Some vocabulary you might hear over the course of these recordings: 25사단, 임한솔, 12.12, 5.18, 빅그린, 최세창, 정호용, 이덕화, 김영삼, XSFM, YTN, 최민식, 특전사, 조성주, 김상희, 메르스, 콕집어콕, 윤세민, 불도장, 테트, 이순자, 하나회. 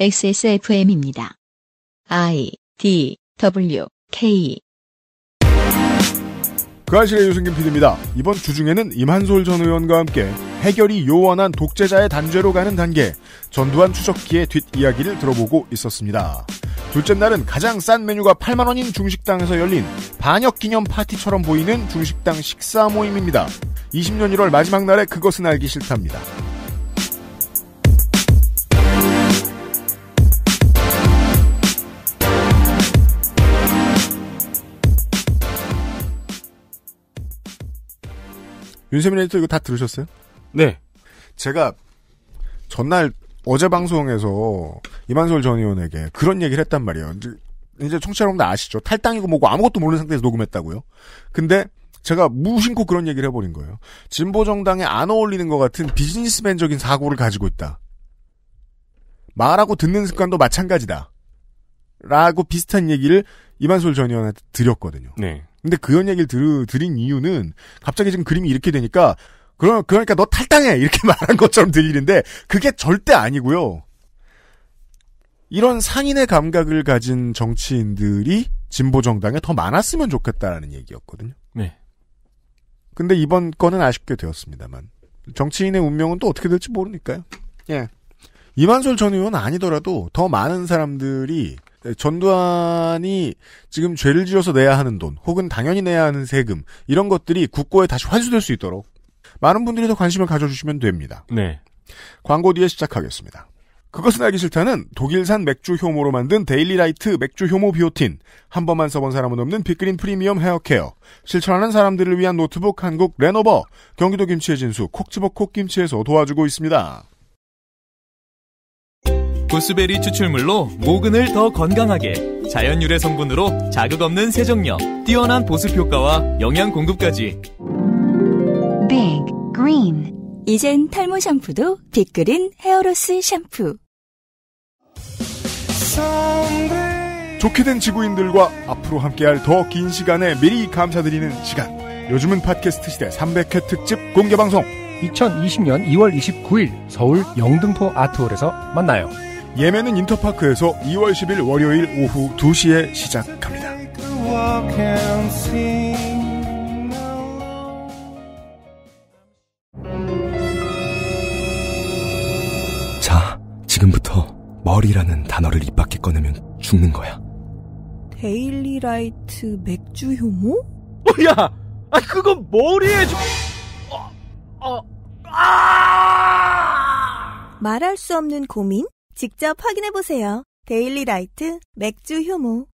XSFM입니다. IDWK 그 아실의 유승균 PD입니다. 이번 주 중에는 임한솔 전 의원과 함께 해결이 요원한 독재자의 단죄로 가는 단계, 전두환 추적기의 뒷이야기를 들어보고 있었습니다. 둘째 날은 가장 싼 메뉴가 8만원인 중식당에서 열린 반역기념 파티처럼 보이는 중식당 식사 모임입니다. 20년 1월 마지막 날에 그것은 알기 싫답니다. 윤세민 에디터 이거 다 들으셨어요? 네. 제가 전날 어제 방송에서 임한솔 전 의원에게 그런 얘기를 했단 말이에요. 이제 청취자 여러분들 아시죠? 탈당이고 뭐고 아무것도 모르는 상태에서 녹음했다고요. 근데 제가 무심코 그런 얘기를 해버린 거예요. 진보정당에 안 어울리는 것 같은 비즈니스맨적인 사고를 가지고 있다. 말하고 듣는 습관도 마찬가지다. 라고 비슷한 얘기를 임한솔 전 의원한테 드렸거든요. 네. 근데 그런 얘기를 드린 이유는 갑자기 지금 그림이 이렇게 되니까 그러니까 너 탈당해 이렇게 말한 것처럼 들리는데 그게 절대 아니고요. 이런 상인의 감각을 가진 정치인들이 진보정당에 더 많았으면 좋겠다라는 얘기였거든요. 네. 근데 이번 건은 아쉽게 되었습니다만 정치인의 운명은 또 어떻게 될지 모르니까요. 예. 임한솔 전 의원은 아니더라도 더 많은 사람들이 전두환이 지금 죄를 지어서 내야 하는 돈 혹은 당연히 내야 하는 세금 이런 것들이 국고에 다시 환수될 수 있도록 많은 분들이 더 관심을 가져주시면 됩니다. 네. 광고 뒤에 시작하겠습니다. 그것은 알기 싫다는 독일산 맥주 효모로 만든 데일리라이트 맥주 효모 비오틴, 한 번만 써본 사람은 없는 빅그린 프리미엄 헤어케어, 실천하는 사람들을 위한 노트북 한국 레노버, 경기도 김치의 진수 콕집어 콕김치에서 도와주고 있습니다. 구스베리 추출물로 모근을 더 건강하게, 자연 유래 성분으로 자극 없는 세정력, 뛰어난 보습 효과와 영양 공급까지. 빅 그린, 이젠 탈모 샴푸도 빅그린 헤어로스 샴푸. 좋게 된 지구인들과 앞으로 함께할 더 긴 시간에 미리 감사드리는 시간. 요즘은 팟캐스트 시대 300회 특집 공개방송, 2020년 2월 29일 서울 영등포 아트홀에서 만나요. 예매는 인터파크에서 2월 10일 월요일 오후 2시에 시작합니다. 자, 지금부터 머리라는 단어를 입 밖에 꺼내면 죽는 거야. 데일리라이트 맥주 효모? 야! 아, 그건 머리에 말할 수 없는 고민? 직접 확인해보세요. 데일리라이트 맥주 효모.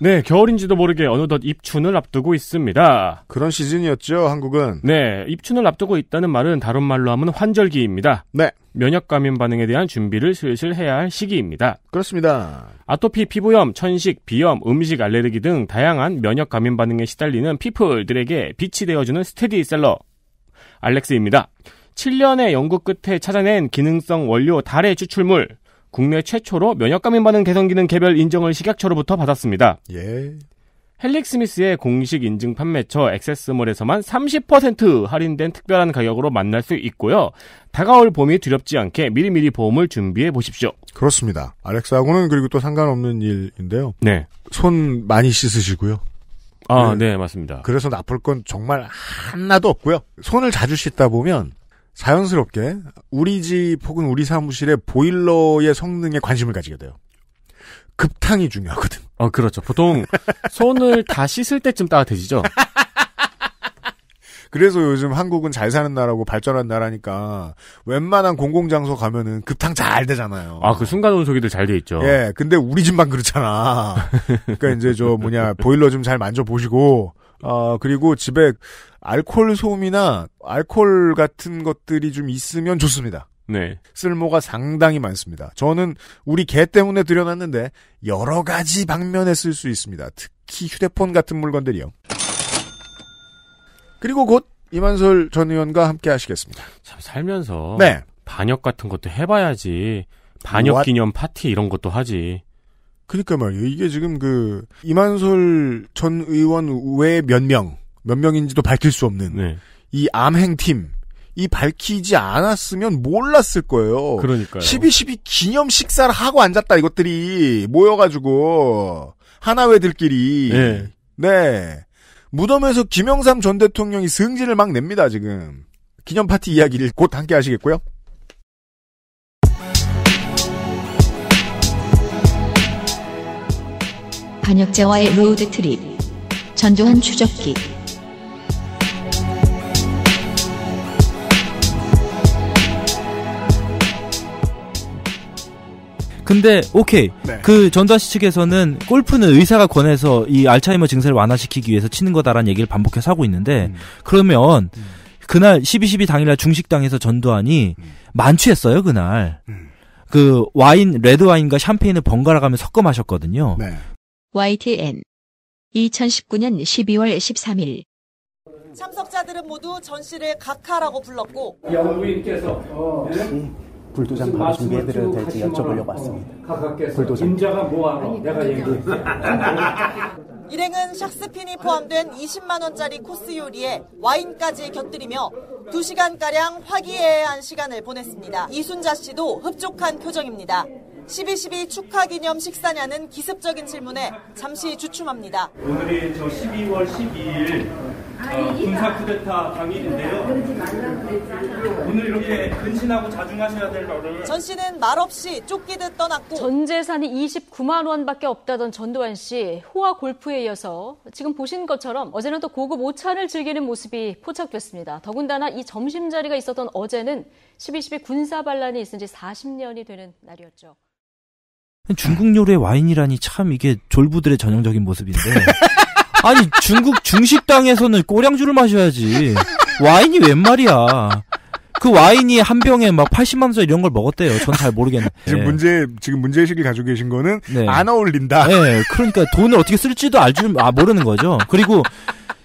네, 겨울인지도 모르게 어느덧 입춘을 앞두고 있습니다. 그런 시즌이었죠, 한국은. 네, 입춘을 앞두고 있다는 말은 다른 말로 하면 환절기입니다. 네. 면역 감염 반응에 대한 준비를 슬슬 해야 할 시기입니다. 그렇습니다. 아토피, 피부염, 천식, 비염, 음식 알레르기 등 다양한 면역 감염 반응에 시달리는 피플들에게 빛이 되어주는 스테디셀러 알렉스입니다. 7년의 연구 끝에 찾아낸 기능성 원료 달의 추출물, 국내 최초로 면역감염 반응 개선 기능 개별 인정을 식약처로부터 받았습니다. 예. 헬릭 스미스의 공식 인증 판매처 액세스몰에서만 30% 할인된 특별한 가격으로 만날 수 있고요. 다가올 봄이 두렵지 않게 미리미리 보험을 준비해 보십시오. 그렇습니다. 알렉스하고는 그리고 또 상관없는 일인데요. 네. 손 많이 씻으시고요. 아, 네, 맞습니다. 그래서 나쁠 건 정말 하나도 없고요. 손을 자주 씻다 보면 자연스럽게 우리 집 혹은 우리 사무실의 보일러의 성능에 관심을 가지게 돼요. 급탕이 중요하거든. 어, 그렇죠. 보통 손을 다 씻을 때쯤 따뜻해지죠. 그래서 요즘 한국은 잘 사는 나라고 발전한 나라니까 웬만한 공공장소 가면은 급탕 잘 되잖아요. 아, 그 순간 온수기들 잘 돼 있죠. 예, 근데 우리 집만 그렇잖아. 그러니까 이제 보일러 좀 잘 만져보시고, 그리고 집에 알코올 솜이나 알코올 같은 것들이 좀 있으면 좋습니다. 네. 쓸모가 상당히 많습니다. 저는 우리 개 때문에 들여놨는데 여러 가지 방면에 쓸 수 있습니다. 특히 휴대폰 같은 물건들이요. 그리고 곧 임한솔 전 의원과 함께 하시겠습니다. 참 살면서 네. 반역 같은 것도 해봐야지. 반역 What? 기념 파티 이런 것도 하지. 그러니까 말이에요. 이게 지금 그 임한솔 전 의원 외 몇 명인지도 밝힐 수 없는 네. 이 암행팀 이 밝히지 않았으면 몰랐을 거예요. 그러니까요. 12.12 기념 식사를 하고 앉았다, 이것들이. 모여가지고. 하나회들끼리. 네. 네. 무덤에서 김영삼 전 대통령이 승진을 막 냅니다, 지금. 기념 파티 이야기를 곧 함께 하시겠고요. 반역자와의 로드트립. 전두환 추적기. 근데 오케이. 네. 그 전두환 씨 측에서는 골프는 의사가 권해서 이 알츠하이머 증세를 완화시키기 위해서 치는 거다라는 얘기를 반복해서 하고 있는데 그러면 그날 12.12 당일날 중식당에서 전두환이 만취했어요. 그날. 그 와인, 레드와인과 샴페인을 번갈아 가며 섞어 마셨거든요. 네. YTN 2019년 12월 13일 참석자들은 모두 전 씨를 각하라고 불렀고 영부인께서 불도장 바로 준비해드려도 될지 여쭤보려고 왔습니다. 불도장. 임자가 뭐하러 내가 얘기했어. 일행은 샥스핀이 포함된 20만원짜리 코스 요리에 와인까지 곁들이며 2시간가량 화기애애한 시간을 보냈습니다. 이순자 씨도 흡족한 표정입니다. 12.12 축하 기념 식사냐는 기습적인 질문에 잠시 주춤합니다. 오늘이 저 12월 12일 군사 쿠데타 당일인데요. 오늘 이렇게 근신하고 자중하셔야 될 거를. 전 씨는 말없이 쫓기듯 떠났고. 전 재산이 29만 원밖에 없다던 전두환 씨 호화 골프에 이어서 지금 보신 것처럼 어제는 또 고급 오찬을 즐기는 모습이 포착됐습니다. 더군다나 이 점심자리가 있었던 어제는 12.12 군사 반란이 있은 지 40년이 되는 날이었죠. 중국 요리의 와인이라니 참 이게 졸부들의 전형적인 모습인데. 아니 중국 중식당에서는 꼬량주를 마셔야지. 와인이 웬 말이야. 그 와인이 한 병에 막 80만 원짜리 이런 걸 먹었대요. 전 잘 모르겠네. 지금 문제의식을 가지고 계신 거는 네. 안 어울린다. 네, 그러니까 돈을 어떻게 쓸지도 모르는 거죠. 그리고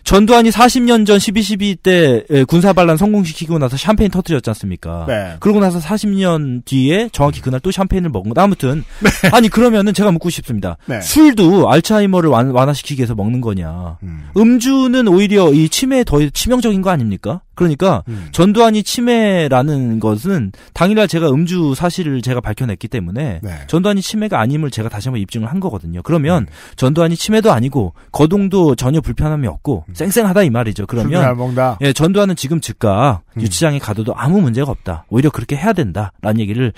전두환이 40년 전 12.12 때 군사반란 성공시키고 나서 샴페인 터뜨렸지 않습니까? 네. 그러고 나서 40년 뒤에 정확히 그날 또 샴페인을 먹은 건데 아무튼 네. 아니 그러면은 제가 묻고 싶습니다. 네. 술도 알츠하이머를 완화시키기 위해서 먹는 거냐? 음주는 오히려 이 치매에 더 치명적인 거 아닙니까? 그러니까 전두환이 치매라는 것은 당일날 제가 음주 사실을 제가 밝혀냈기 때문에 네. 전두환이 치매가 아님을 제가 다시 한번 입증을 한 거거든요. 그러면 전두환이 치매도 아니고 거동도 전혀 불편함이 없고 쌩쌩하다 이 말이죠. 그러면 예, 전두환은 지금 즉각 유치장에 가둬도 아무 문제가 없다. 오히려 그렇게 해야 된다라는 얘기를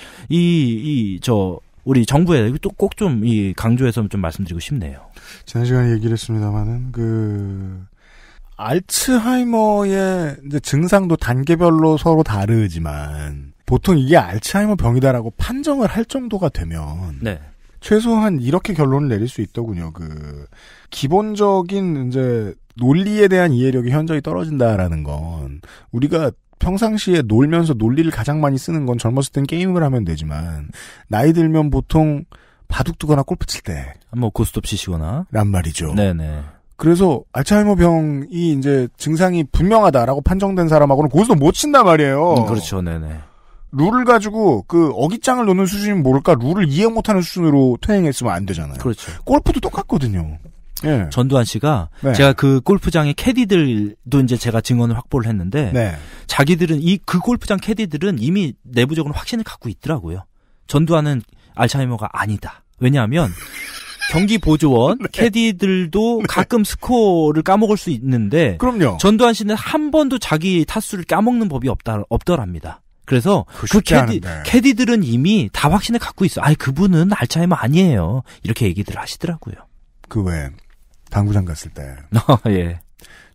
우리 정부에 꼭 좀 이 강조해서 좀 말씀드리고 싶네요. 지난 시간에 얘기를 했습니다만은 알츠하이머의 이제 증상도 단계별로 서로 다르지만 보통 이게 알츠하이머 병이다라고 판정을 할 정도가 되면 네. 최소한 이렇게 결론을 내릴 수 있더군요. 기본적인 이제 논리에 대한 이해력이 현저히 떨어진다라는 건 우리가 평상시에 놀면서 논리를 가장 많이 쓰는 건 젊었을 땐 게임을 하면 되지만 나이 들면 보통 바둑 두거나 골프 칠 때 뭐 고스톱 치시거나 란 말이죠. 네네. 그래서 알츠하이머 병이 이제 증상이 분명하다라고 판정된 사람하고는 고스톱 못 친단 말이에요. 그렇죠, 네네. 룰을 가지고 어깃장을 놓는 수준이면 모를까 룰을 이해 못하는 수준으로 퇴행했으면 안 되잖아요. 그렇죠. 골프도 똑같거든요. 예. 전두환 씨가 네. 제가 그 골프장의 캐디들도 이제 제가 증언을 확보를 했는데 네. 자기들은 그 골프장 캐디들은 이미 내부적으로 확신을 갖고 있더라고요. 전두환은 알츠하이머가 아니다. 왜냐하면. 경기보조원, 네. 캐디들도 가끔 네. 스코어를 까먹을 수 있는데 그럼요. 전두환 씨는 한 번도 자기 타수를 까먹는 법이 없더랍니다. 그래서 캐디들은 이미 다 확신을 갖고 있어요. 아니 그분은 알츠하이머 아니에요. 이렇게 얘기들 하시더라고요. 왜 당구장 갔을 때 예.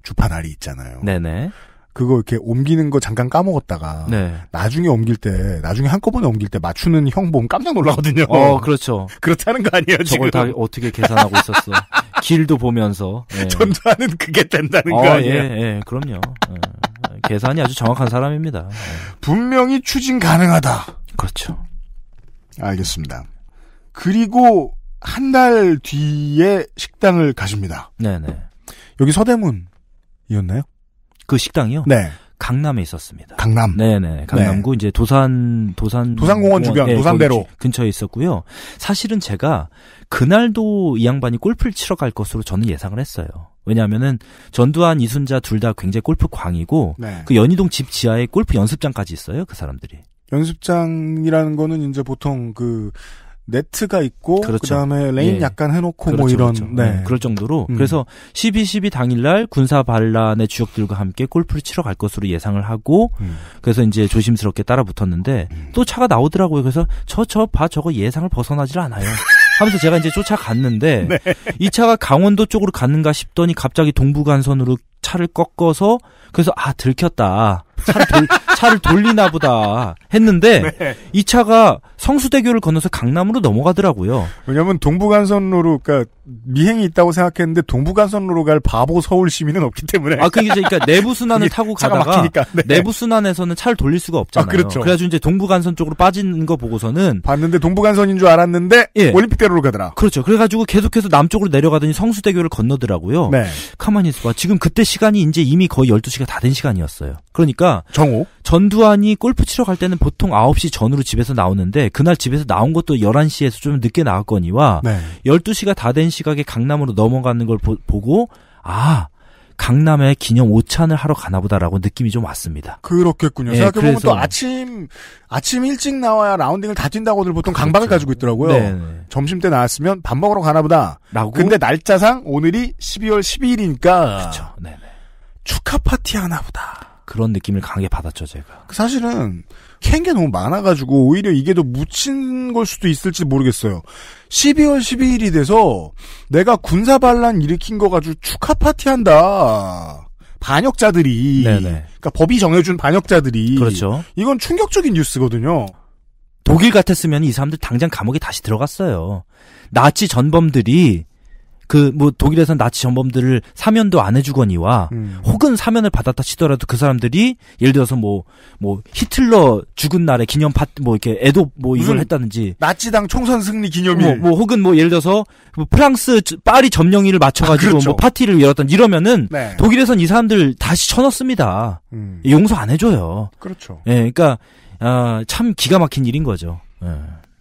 주판 알이 있잖아요. 네네. 그거 이렇게 옮기는 거 잠깐 까먹었다가 네. 나중에 한꺼번에 옮길 때 맞추는 형 보면 깜짝 놀라거든요. 그렇죠. 그렇다는 거 아니에요, 지금. 저걸 다 어떻게 계산하고 있었어. 길도 보면서. 예. 전두환은 그게 된다는 거 아니에요? 예, 그럼요. 예. 계산이 아주 정확한 사람입니다. 예. 분명히 추진 가능하다. 그렇죠. 알겠습니다. 그리고 한 달 뒤에 식당을 가십니다. 네네. 여기 서대문이었나요? 그 식당이요? 네. 강남에 있었습니다. 강남? 네네. 강남구, 네. 이제 도산공원 주변, 네, 도산대로. 근처에 있었고요. 사실은 제가 그날도 이 양반이 골프를 치러 갈 것으로 저는 예상을 했어요. 왜냐하면은 전두환, 이순자 둘 다 굉장히 골프 광이고 네. 그 연희동 집 지하에 골프 연습장까지 있어요. 그 사람들이. 연습장이라는 거는 이제 보통 그 네트가 있고 그렇죠. 그다음에 레인 예. 약간 해놓고 그렇죠, 뭐 이런 그렇죠. 네. 그럴 정도로 그래서 12.12 당일날 군사 반란의 주역들과 함께 골프를 치러 갈 것으로 예상을 하고 그래서 이제 조심스럽게 따라붙었는데 또 차가 나오더라고요. 그래서 봐 저거 예상을 벗어나질 않아요. 하면서 제가 이제 쫓아갔는데 네. 이 차가 강원도 쪽으로 갔는가 싶더니 갑자기 동부간선으로 차를 꺾어서 그래서 들켰다. 차를 돌리나 보다 했는데 네. 이 차가 성수대교를 건너서 강남으로 넘어가더라고요. 왜냐면 동부간선로로 그러니까 미행이 있다고 생각했는데 동부간선로로 갈 바보 서울 시민은 없기 때문에 그러니까 내부순환을 타고 가다가 네. 내부순환에서는 차를 돌릴 수가 없잖아요. 그렇죠. 그래가지고 이제 동부간선 쪽으로 빠진 거 보고서는 봤는데 동부간선인 줄 알았는데 예. 올림픽대로로 가더라. 그렇죠. 그래가지고 계속해서 남쪽으로 내려가더니 성수대교를 건너더라고요. 네. 가만히 있어봐. 지금 그때 시간이 이제 이미 거의 12시가 다 된 시간이었어요. 그러니까 정오? 전두환이 골프 치러 갈 때는 보통 9시 전으로 집에서 나오는데 그날 집에서 나온 것도 11시에서 좀 늦게 나왔거니와 네. 12시가 다 된 시각에 강남으로 넘어가는 걸 보고 강남에 기념 오찬을 하러 가나보다라고 느낌이 좀 왔습니다. 그렇겠군요. 네, 생각해보면 또 아침 일찍 나와야 라운딩을 다 뛴다고들 보통 그렇죠. 강박을 가지고 있더라고요. 네네. 점심때 나왔으면 밥 먹으러 가나보다. 근데 날짜상 오늘이 12월 12일이니까 그렇죠. 네네. 축하 파티 하나보다. 그런 느낌을 강하게 받았죠, 제가. 사실은 캔게 너무 많아가지고 오히려 이게 더 묻힌 걸 수도 있을지 모르겠어요. 12월 12일이 돼서 내가 군사반란 일으킨 거 가지고 축하 파티한다. 반역자들이. 네네. 그러니까 법이 정해준 반역자들이. 그렇죠. 이건 충격적인 뉴스거든요. 독일 같았으면 이 사람들 당장 감옥에 다시 들어갔어요. 나치 전범들이 독일에선 나치 전범들을 사면도 안 해주거니와, 혹은 사면을 받았다 치더라도 그 사람들이, 예를 들어서 히틀러 죽은 날에 기념 이렇게 애도 이걸 했다든지. 나치당 총선 승리 기념일. 혹은 예를 들어서, 프랑스, 파리 점령일을 맞춰가지고, 그렇죠. 파티를 열었다든지 이러면은, 네. 독일에선 이 사람들 다시 쳐넣습니다. 용서 안 해줘요. 그렇죠. 예, 그러니까, 참 기가 막힌 일인 거죠. 예.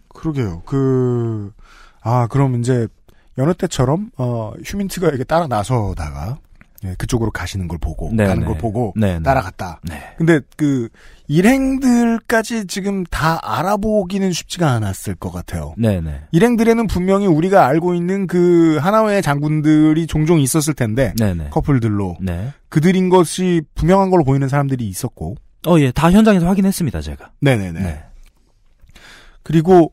그러게요. 그럼 이제, 여느 때처럼 휴민트가 이렇게 따라 나서다가 그쪽으로 가시는 걸 보고 네네. 가는 걸 보고 네네. 따라갔다. 네. 근데 그 일행들까지 지금 다 알아보기는 쉽지가 않았을 것 같아요. 네네. 일행들에는 분명히 우리가 알고 있는 그 하나회 장군들이 종종 있었을 텐데 네네. 커플들로 네. 그들인 것이 분명한 걸로 보이는 사람들이 있었고. 예, 다 현장에서 확인했습니다, 제가. 네네네. 네. 그리고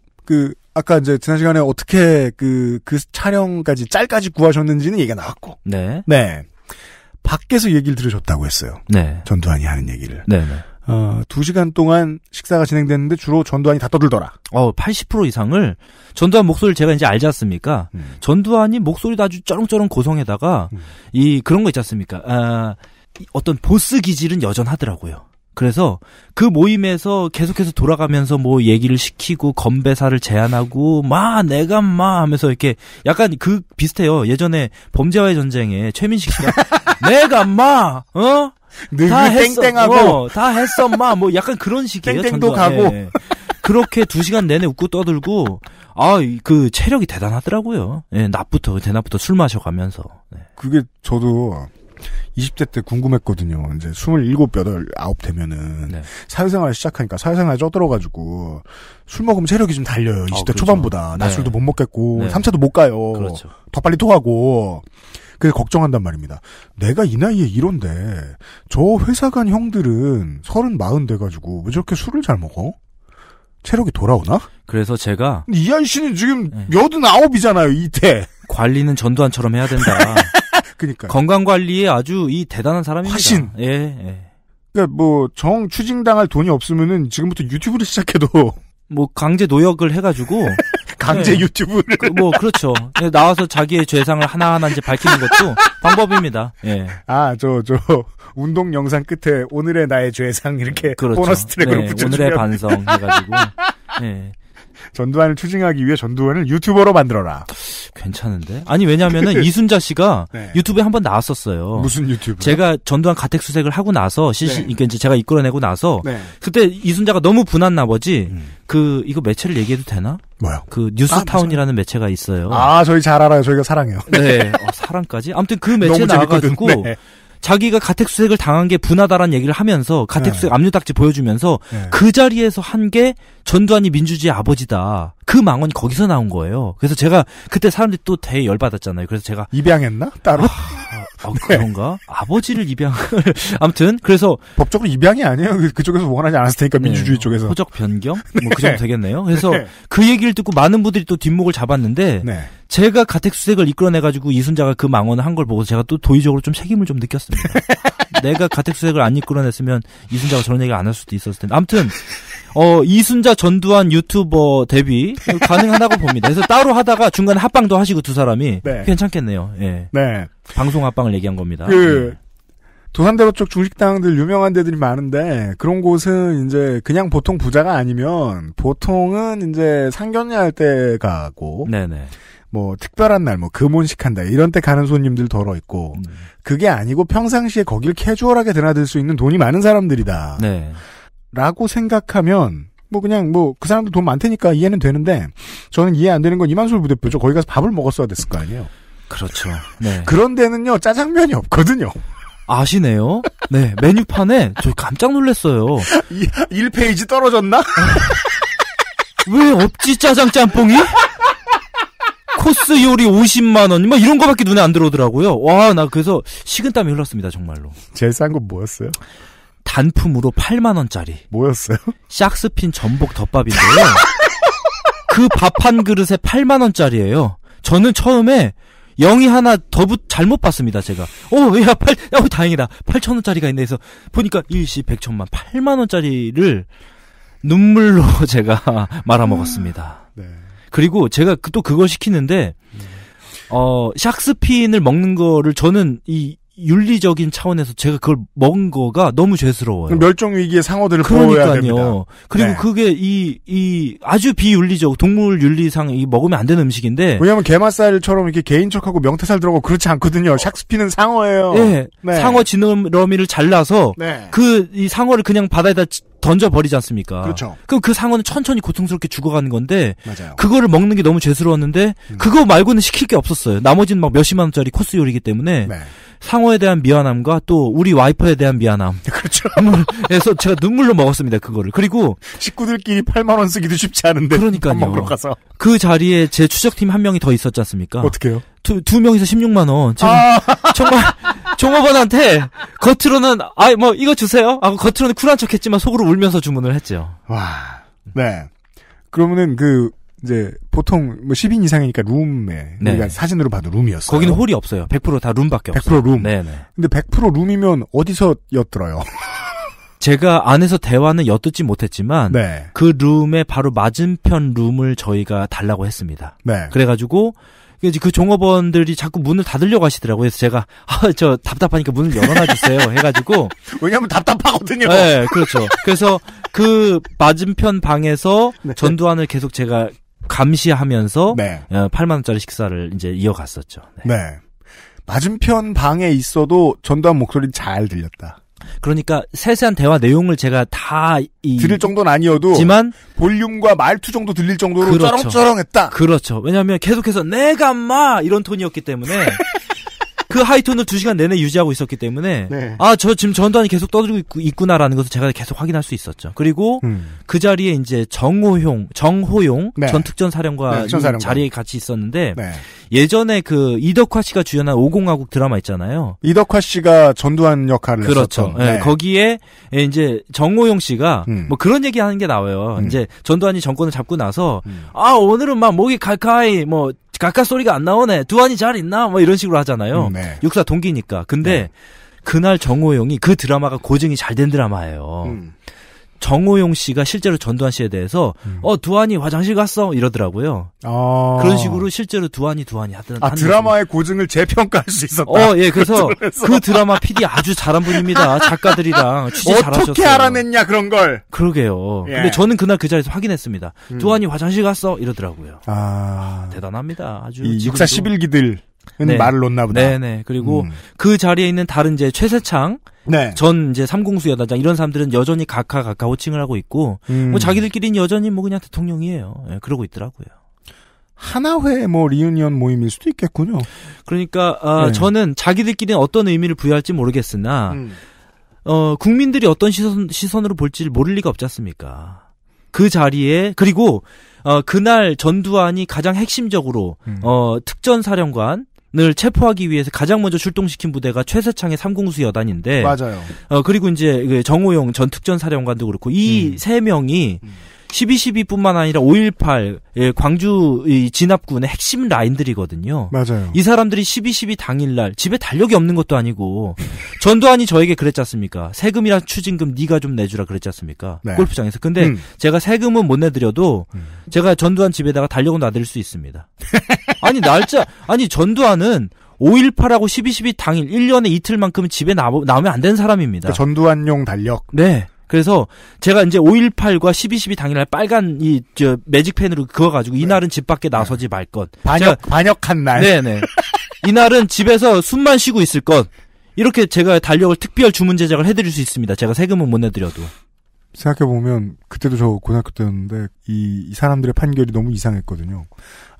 아까 이제 지난 시간에 어떻게 그 촬영까지 짤까지 구하셨는지는 얘기가 나왔고. 네. 네. 밖에서 얘기를 들으셨다고 했어요. 네. 전두환이 하는 얘기를. 네네. 2시간 동안 식사가 진행됐는데 주로 전두환이 다 떠들더라. 80% 이상을 전두환 목소리를 제가 이제 알지 않습니까? 전두환이 목소리도 아주 쩌렁쩌렁 고성에다가 그런 거 있지 않습니까? 어떤 보스 기질은 여전하더라고요. 그래서 그 모임에서 계속해서 돌아가면서 얘기를 시키고 건배사를 제안하고 내가 하면서 이렇게 약간 비슷해요. 예전에 범죄와의 전쟁에 최민식 씨가 내가 다 했어. 땡땡하고 다 했어 약간 그런 식이에요. 땡땡도 가고 네. 그렇게 2시간 내내 웃고 떠들고 체력이 대단하더라고요. 예, 대낮부터 술 마셔가면서. 네. 그게 저도 20대 때 궁금했거든요. 이제 27, 8, 9 되면은 네. 사회생활을 시작하니까 사회생활에 쪄들어가지고 술 먹으면 체력이 좀 달려요. 20대 그렇죠. 초반보다. 낮술도 네. 못 먹겠고 네. 3차도 못 가요. 그렇죠. 더 빨리 토하고. 그래서 걱정한단 말입니다. 내가 이 나이에 이런데 저 회사 간 형들은 30, 40 돼가지고 왜 저렇게 술을 잘 먹어? 체력이 돌아오나? 그래서 제가 이한 씨는 지금 89이잖아요. 이때. 관리는 전두환처럼 해야 된다. 그러니까 건강 관리에 아주 대단한 사람입니다. 화신. 예. 그러니까 정 추징당할 돈이 없으면은 지금부터 유튜브를 시작해도 강제 노역을 해가지고 강제 유튜브를 그렇죠. 예, 나와서 자기의 죄상을 하나하나 이제 밝히는 것도 방법입니다. 예. 운동 영상 끝에 오늘의 나의 죄상 이렇게 그렇죠. 보너스 트랙으로 붙여주면 오늘의 반성 해가지고. 예. 전두환을 추징하기 위해 전두환을 유튜버로 만들어라. 괜찮은데? 아니 왜냐면은 이순자 씨가 네. 유튜브에 한번 나왔었어요. 무슨 유튜브? 제가 전두환 가택 수색을 하고 나서 네. 그러니까 이제 제가 이끌어내고 나서 네. 그때 이순자가 너무 분한 나머지 그 이거 매체를 얘기해도 되나? 뭐요? 그 뉴스타운이라는 매체가 있어요. 아 저희 잘 알아요. 저희가 사랑해요. 네, 사랑까지. 아무튼 그 매체 나와가지고. 네. 자기가 가택 수색을 당한 게 분하다라는 얘기를 하면서 가택 수색 압류딱지 보여주면서 그 자리에서 한 게 전두환이 민주주의 아버지다. 그 망언이 거기서 나온 거예요. 그래서 제가 그때 사람들이 또 되게 열받았잖아요. 그래서 제가 입양했나? 따로? 네. 그런가? 아버지를 입양을 아무튼 그래서 법적으로 입양이 아니에요. 그쪽에서 원하지 않았을 테니까 네. 민주주의 쪽에서 호적 변경? 네. 뭐 그 정도 되겠네요. 그래서 네. 그 얘기를 듣고 많은 분들이 또 뒷목을 잡았는데 네. 제가 가택수색을 이끌어내가지고 이순자가 그 망언을 한 걸 보고 제가 또 도의적으로 좀 책임을 좀 느꼈습니다. 내가 가택수색을 안 이끌어냈으면 이순자가 저런 얘기 안 할 수도 있었을 텐데 아무튼 이순자 전두환 유튜버 데뷔 가능하다고 봅니다. 그래서 따로 하다가 중간에 합방도 하시고 두 사람이 네. 괜찮겠네요. 예. 네. 방송 합방을 얘기한 겁니다. 그 도산대로 쪽 중식당들 유명한 데들이 많은데 그런 곳은 이제 그냥 보통 부자가 아니면 보통은 이제 상견례 할 때 가고 네네. 뭐 특별한 날 뭐 금혼식 한다 이런 때 가는 손님들 덜어 있고 그게 아니고 평상시에 거길 캐주얼하게 드나들 수 있는 돈이 많은 사람들이다. 네. 라고 생각하면 뭐 그냥 뭐 그 사람들 돈 많다니까 이해는 되는데 저는 이해 안 되는 건 임한솔 부대표죠. 거기 가서 밥을 먹었어야 됐을 거 아니에요. 그렇죠. 네. 그런 데는요 짜장면이 없거든요. 아시네요. 네 메뉴판에 저 깜짝 놀랐어요. 1페이지 떨어졌나? 왜 없지 짜장 짬뽕이? 코스 요리 50만 원 막 이런 거밖에 눈에 안 들어오더라고요. 와 나 그래서 식은땀이 흘렀습니다 정말로. 제일 싼 건 뭐였어요? 단품으로 8만 원짜리. 뭐였어요? 샥스핀 전복 덮밥인데요. 그 밥 한 그릇에 8만 원짜리예요. 저는 처음에 0이 하나 잘못 봤습니다, 제가. 다행이다. 8,000원짜리가 있네 해서 보니까 일시 100,000만, 8만 원짜리를 눈물로 제가 말아먹었습니다. 네. 그리고 제가 또 그걸 시키는데, 샥스핀을 먹는 거를 저는 이 윤리적인 차원에서 제가 그걸 먹은 거가 너무 죄스러워요. 멸종위기의 상어들을 보호해야 됩니다. 그리고 네. 그게 아주 비윤리적, 동물 윤리상 먹으면 안 되는 음식인데. 왜냐면 게맛살처럼 이렇게 개인 척하고 명태살 들어가고 그렇지 않거든요. 샥스피는 상어예요. 네. 네. 상어 지느러미를 잘라서 네. 그 이 상어를 그냥 바다에다 던져버리지 않습니까? 그렇죠. 그럼 그 상어는 천천히 고통스럽게 죽어가는 건데, 맞아요. 그거를 먹는 게 너무 죄스러웠는데, 그거 말고는 시킬 게 없었어요. 나머지는 막 몇십만 원짜리 코스 요리이기 때문에, 네. 상어에 대한 미안함과 또 우리 와이프에 대한 미안함. 그렇죠. 그래서 제가 눈물로 먹었습니다, 그거를. 그리고, 식구들끼리 8만 원 쓰기도 쉽지 않은데, 그러니까요. 먹으러 가서. 그 자리에 제 추적팀 한 명이 더 있었지 않습니까? 어떡해요? 두 명이서 16만 원. 정말 종업원한테 겉으로는 뭐 이거 주세요. 겉으로는 쿨한 척했지만 속으로 울면서 주문을 했죠. 와. 네. 그러면은 이제 보통 뭐 10인 이상이니까 룸에 네. 우리가 사진으로 봐도 룸이었어요. 거기는 홀이 없어요. 100% 다 룸밖에 없어요. 100% 룸. 네, 네. 근데 100% 룸이면 어디서 엿들어요? 제가 안에서 대화는 엿듣지 못했지만 네. 그 룸에 바로 맞은편 룸을 저희가 달라고 했습니다. 네. 그래가지고 그 종업원들이 자꾸 문을 닫으려고 하시더라고요. 그래서 제가 저 답답하니까 문을 열어놔 주세요 해가지고 왜냐하면 답답하거든요. 네, 그렇죠. 그래서 그 맞은편 방에서 네. 전두환을 계속 제가 감시하면서 네. 8만 원짜리 식사를 이제 이어갔었죠. 네. 네, 맞은편 방에 있어도 전두환 목소리 잘 들렸다. 그러니까 세세한 대화 내용을 제가 다 들을 정도는 아니어도 지만 볼륨과 말투 정도 들릴 정도로 그렇죠. 쩌렁쩌렁했다. 그렇죠. 왜냐하면 계속해서 내가 마 이런 톤이었기 때문에 그 하이톤을 2시간 내내 유지하고 있었기 때문에 네. 저 지금 전두환이 계속 떠들고 있구나라는 것을 제가 계속 확인할 수 있었죠. 그리고 그 자리에 이제 정호용 네. 전 특전사령관 네, 자리에 같이 있었는데 네. 예전에 그 이덕화 씨가 주연한 5공화국 드라마 있잖아요. 이덕화 씨가 전두환 역할을 그렇죠. 했었죠. 네. 네. 거기에 이제 정호용 씨가 뭐 그런 얘기하는 게 나와요. 이제 전두환이 정권을 잡고 나서 오늘은 막 목이 칼칼이 뭐 가까 소리가 안 나오네. 두환이 잘 있나? 뭐 이런 식으로 하잖아요. 네. 육사 동기니까. 근데 네. 그날 정호용이 그 드라마가 고증이 잘 된 드라마예요. 정호용 씨가 실제로 전두환 씨에 대해서 두환이 화장실 갔어 이러더라고요. 아. 그런 식으로 실제로 두환이 하던. 아, 드라마의 고증을 재평가할 수 있었다. 예, 그래서 그 드라마 PD 아주 잘한 분입니다. 작가들이랑 취재 잘하셨어요. 어떻게 알아냈냐 그런 걸. 그러게요. 예. 근데 저는 그날 그 자리에서 확인했습니다. 두환이 화장실 갔어 이러더라고요. 아, 대단합니다. 아주 이 육사 11기들. 네. 말을 놓나 보다. 네네. 그리고 그 자리에 있는 다른 이제 최세창, 네. 전 이제 3공수 여단장 이런 사람들은 여전히 각하 호칭을 하고 있고, 뭐 자기들끼리는 여전히 뭐 그냥 대통령이에요. 예, 그러고 있더라고요. 하나회 뭐 리유니언 모임일 수도 있겠군요. 그러니까 네. 저는 자기들끼리는 어떤 의미를 부여할지 모르겠으나, 국민들이 어떤 시선으로 볼지 모를 리가 없지 않습니까? 그 자리에 그리고 그날 전두환이 가장 핵심적으로 특전사령관 을 체포하기 위해서 가장 먼저 출동시킨 부대가 최세창의 3공수 여단인데, 맞아요. 그리고 이제 정호용 전 특전사령관도 그렇고 이 세 명이 12.12뿐만 아니라 5.18 광주 진압군의 핵심 라인들이거든요. 맞아요. 이 사람들이 12.12 당일날 집에 달력이 없는 것도 아니고 전두환이 저에게 그랬지 않습니까? 세금이랑 추징금 네가 좀 내주라 그랬지 않습니까? 네. 골프장에서. 근데 제가 세금은 못 내드려도 제가 전두환 집에다가 달력은 놔드릴 수 있습니다. 아니 전두환은 5.18하고 12.12 당일 1년에 이틀만큼은 집에 나오면 안 된 사람입니다. 그러니까 전두환용 달력. 네. 그래서 제가 이제 5.18과 12.12 당일날 빨간 이저 매직펜으로 그어가지고 이날은 집 밖에 나서지 말 것. 반역한 날. 네네. 이날은 집에서 숨만 쉬고 있을 것. 이렇게 제가 달력을 특별 주문 제작을 해드릴 수 있습니다. 제가 세금은 못 내드려도. 생각해보면 그때도 저 고등학교 때였는데 이 사람들의 판결이 너무 이상했거든요.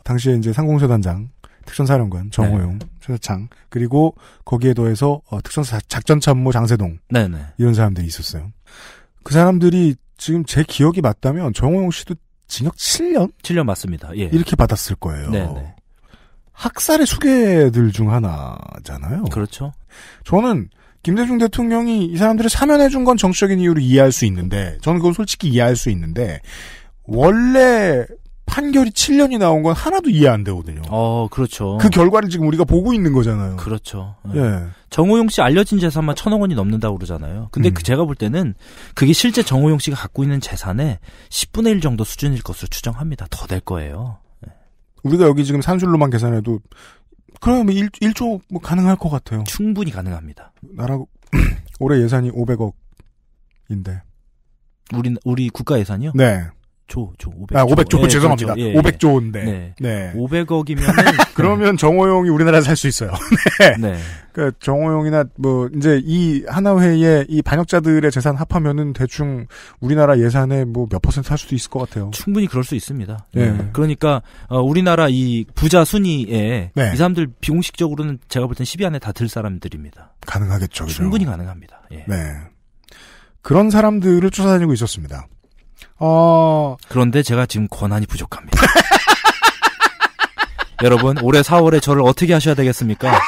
당시에 이제 상공서단장, 특전사령관 정호용, 최세창, 그리고 거기에 더해서 특전사 작전참모 장세동, 네네. 이런 사람들이 있었어요. 그 사람들이 지금 제 기억이 맞다면 정호용 씨도 징역 7년? 7년 맞습니다. 예. 이렇게 받았을 거예요. 네네. 학살의 수괴들 중 하나잖아요. 그렇죠. 저는 김대중 대통령이 이 사람들을 사면해준 건 정치적인 이유로 이해할 수 있는데, 저는 그건 솔직히 이해할 수 있는데, 원래 판결이 7년이 나온 건 하나도 이해 안 되거든요. 그렇죠. 그 결과를 지금 우리가 보고 있는 거잖아요. 그렇죠. 예. 정호용 씨 알려진 재산만 1,000억 원이 넘는다고 그러잖아요. 근데 제가 볼 때는 그게 실제 정호용 씨가 갖고 있는 재산의 10분의 1 정도 수준일 것으로 추정합니다. 더 될 거예요. 예. 우리가 여기 지금 산술로만 계산해도, 그러면 1조 뭐 가능할 것 같아요. 충분히 가능합니다. 나라, 올해 예산이 500억인데. 우리 국가 예산이요? 네. 500조. 아, 500조. 예, 죄송합니다. 예, 500조인데. 네. 네. 500억이면은. 그러면 정호용이 우리나라에 살 수 있어요. 네. 네. 그러니까 정호용이나 뭐, 이제 이 하나회의 이 반역자들의 재산 합하면은 대충 우리나라 예산에 뭐 몇 퍼센트 할 수도 있을 것 같아요. 충분히 그럴 수 있습니다. 예. 네. 그러니까, 우리나라 이 부자 순위에. 네. 이 사람들 비공식적으로는 제가 볼 땐 10위 안에 다 들 사람들입니다. 가능하겠죠. 충분히 그렇죠. 가능합니다. 예. 네. 그런 사람들을 쫓아다니고 있었습니다. 그런데 제가 지금 권한이 부족합니다. 여러분, 올해 4월에 저를 어떻게 하셔야 되겠습니까?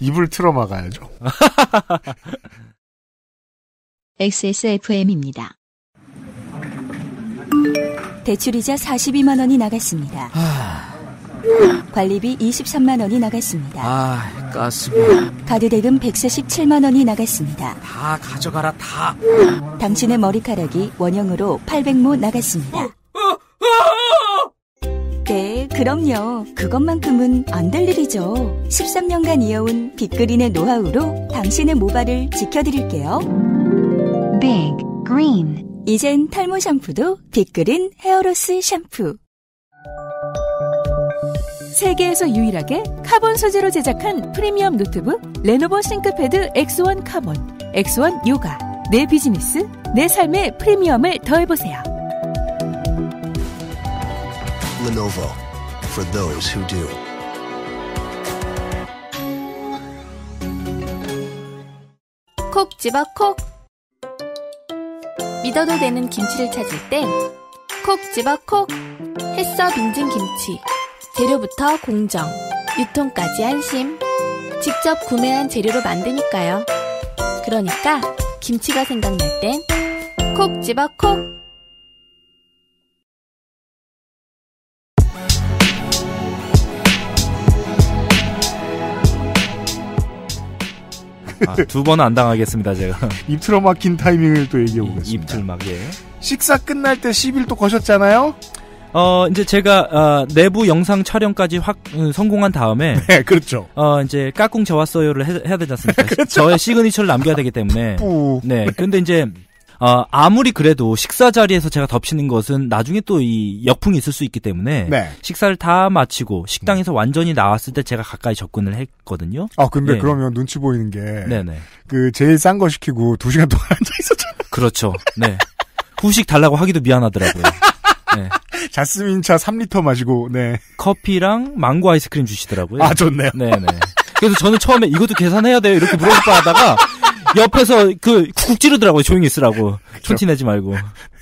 입을 틀어막아야죠. XSFM입니다. 대출이자 42만 원이 나갔습니다. 관리비 23만 원이 나갔습니다. 가스비. 카드 대금 147만 원이 나갔습니다. 다 가져가라, 다. 당신의 머리카락이 원형으로 800모 나갔습니다. 네, 그럼요. 그것만큼은 안 될 일이죠. 13년간 이어온 빅그린의 노하우로 당신의 모발을 지켜드릴게요. 빅 그린. 이젠 탈모 샴푸도 빅그린 헤어로스 샴푸. 세계에서 유일하게 카본 소재로 제작한 프리미엄 노트북 레노버 싱크패드 X1 카본, X1 요가. 내 비즈니스, 내 삶의 프리미엄을 더해보세요. Lenovo for those who do. 콕 집어 콕. 믿어도 되는 김치를 찾을 땐 콕 집어 콕. 햇서 빙진 김치. 재료부터 공정, 유통까지 안심. 직접 구매한 재료로 만드니까요. 그러니까 김치가 생각날 땐 콕 집어 콕. 아, 두 번 안 당하겠습니다, 제가. 입틀어 막힌 타이밍을 또 얘기해 보겠습니다. 입틀막, 예. 식사 끝날 때 시빌도 거셨잖아요? 이제 제가, 내부 영상 촬영까지 성공한 다음에. 네, 그렇죠. 이제 까꿍 저왔어요를 해야 되지 않습니까? 그렇죠. 저의 시그니처를 남겨야 되기 때문에. 네, 근데 이제, 아무리 그래도 식사 자리에서 제가 덮치는 것은 나중에 또 이 역풍이 있을 수 있기 때문에. 네. 식사를 다 마치고 식당에서 완전히 나왔을 때 제가 가까이 접근을 했거든요. 아, 근데 네. 그러면 눈치 보이는 게. 네네. 그, 제일 싼 거 시키고 2시간 동안 앉아있었잖아요. 그렇죠. 네. 후식 달라고 하기도 미안하더라고요. 네. 자스민차 3리터 마시고, 네. 커피랑 망고 아이스크림 주시더라고요. 아, 좋네요. 네네. 그래서 저는 처음에 이것도 계산해야 돼요. 이렇게 물어볼까 하다가, 옆에서 그, 쿡쿡 찌르더라고요. 조용히 있으라고. 촌티 내지 말고.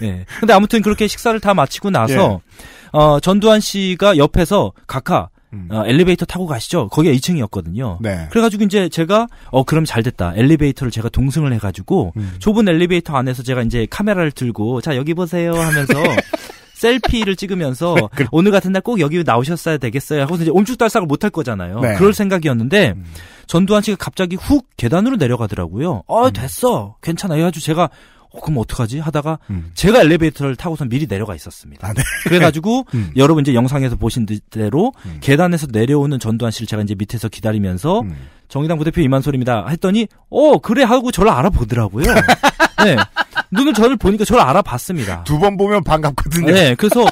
예. 네. 근데 아무튼 그렇게 식사를 다 마치고 나서, 예. 전두환 씨가 옆에서, 각하, 엘리베이터 타고 가시죠. 거기가 2층이었거든요. 네. 그래가지고 이제 제가 그럼 잘 됐다. 엘리베이터를 제가 동승을 해가지고 좁은 엘리베이터 안에서 제가 이제 카메라를 들고 자 여기 보세요 하면서 셀피를 찍으면서 네, 오늘 같은 날 꼭 여기 나오셨어야 되겠어요 하고서 이제 옴쭉달싹을 못할 거잖아요. 네. 그럴 생각이었는데 전두환 씨가 갑자기 훅 계단으로 내려가더라고요. 됐어 괜찮아. 그래가지고 제가 그럼 어떡하지? 하다가 제가 엘리베이터를 타고선 미리 내려가 있었습니다. 아, 네. 그래가지고 여러분 이제 영상에서 보신 대로 계단에서 내려오는 전두환 씨를 제가 이제 밑에서 기다리면서 정의당 부대표 임한솔입니다. 했더니 그래 하고 저를 알아보더라고요. 네, 눈을 저를 보니까 저를 알아봤습니다. 두 번 보면 반갑거든요. 네, 그래서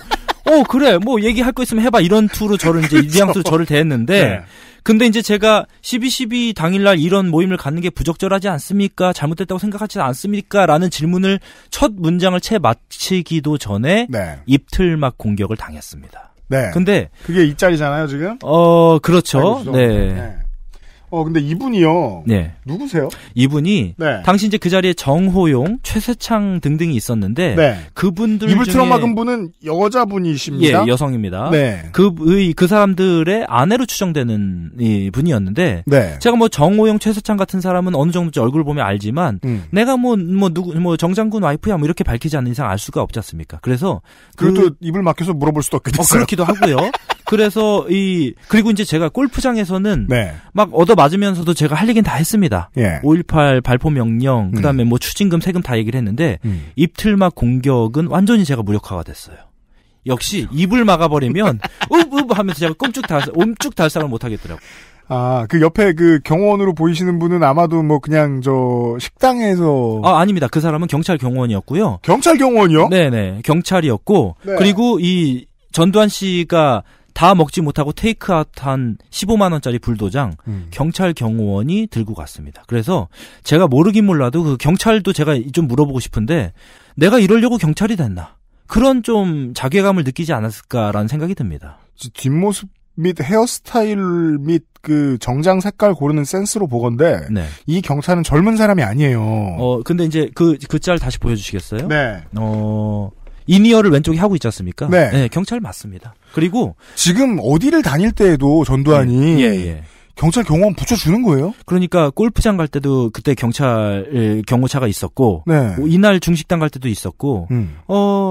그래 뭐 얘기할 거 있으면 해봐 이런 투로 저를 이제 뉘앙스로 저를 대했는데. 네. 근데 이제 제가 12.12 당일날 이런 모임을 갖는 게 부적절하지 않습니까? 잘못됐다고 생각하지 않습니까? 라는 질문을 첫 문장을 채 마치기도 전에 네. 입틀막 공격을 당했습니다. 네. 근데 그게 이 자리잖아요, 지금? 그렇죠. 네. 네. 근데 이분이요. 네. 누구세요? 이분이 네. 당시 이제 그 자리에 정호용, 최세창 등등이 있었는데 네. 그분들 입을 중에 입을 틀어 막은 분은 여자분이십니다. 예, 여성입니다. 네. 그 사람들의 아내로 추정되는 이 분이었는데 네. 제가 뭐 정호용, 최세창 같은 사람은 어느 정도인지 얼굴 보면 알지만 내가 뭐 정장군 와이프야 뭐 이렇게 밝히지 않는 이상 알 수가 없지 않습니까? 그래서 그래도 입을 막혀서 물어볼 수도 없겠어요. 그렇기도 하고요. 그래서 그리고 이제 제가 골프장에서는 네. 막 얻어 맞으면서도 제가 할 얘기는 다 했습니다. 예. 5.18 발포 명령, 그다음에 뭐 추징금, 세금 다 얘기를 했는데 입틀막 공격은 완전히 제가 무력화가 됐어요. 역시 입을 막아버리면 읍읍 하면서 제가 옴쭉달싹을 못 하겠더라고요. 아, 그 옆에 그 경호원으로 보이시는 분은 아마도 뭐 그냥 저 식당에서 아닙니다. 그 사람은 경찰 경호원이었고요. 경찰 경호원이요? 네네 경찰이었고 네. 그리고 이 전두환 씨가 다 먹지 못하고 테이크아웃한 15만 원짜리 불도장 경찰 경호원이 들고 갔습니다. 그래서 제가 모르긴 몰라도 그 경찰도 제가 좀 물어보고 싶은데 내가 이러려고 경찰이 됐나 그런 좀 자괴감을 느끼지 않았을까라는 생각이 듭니다. 뒷모습 및 헤어스타일 및 그 정장 색깔 고르는 센스로 보건데 네. 이 경찰은 젊은 사람이 아니에요. 근데 이제 그 짤 다시 보여주시겠어요? 네. 이니어를 왼쪽에 하고 있지 않습니까? 네. 네, 경찰 맞습니다. 그리고 지금 어디를 다닐 때에도 전두환이 예. 경찰 경호원 붙여주는 거예요? 그러니까 골프장 갈 때도 그때 경찰 경호차가 있었고 네. 이날 중식당 갈 때도 있었고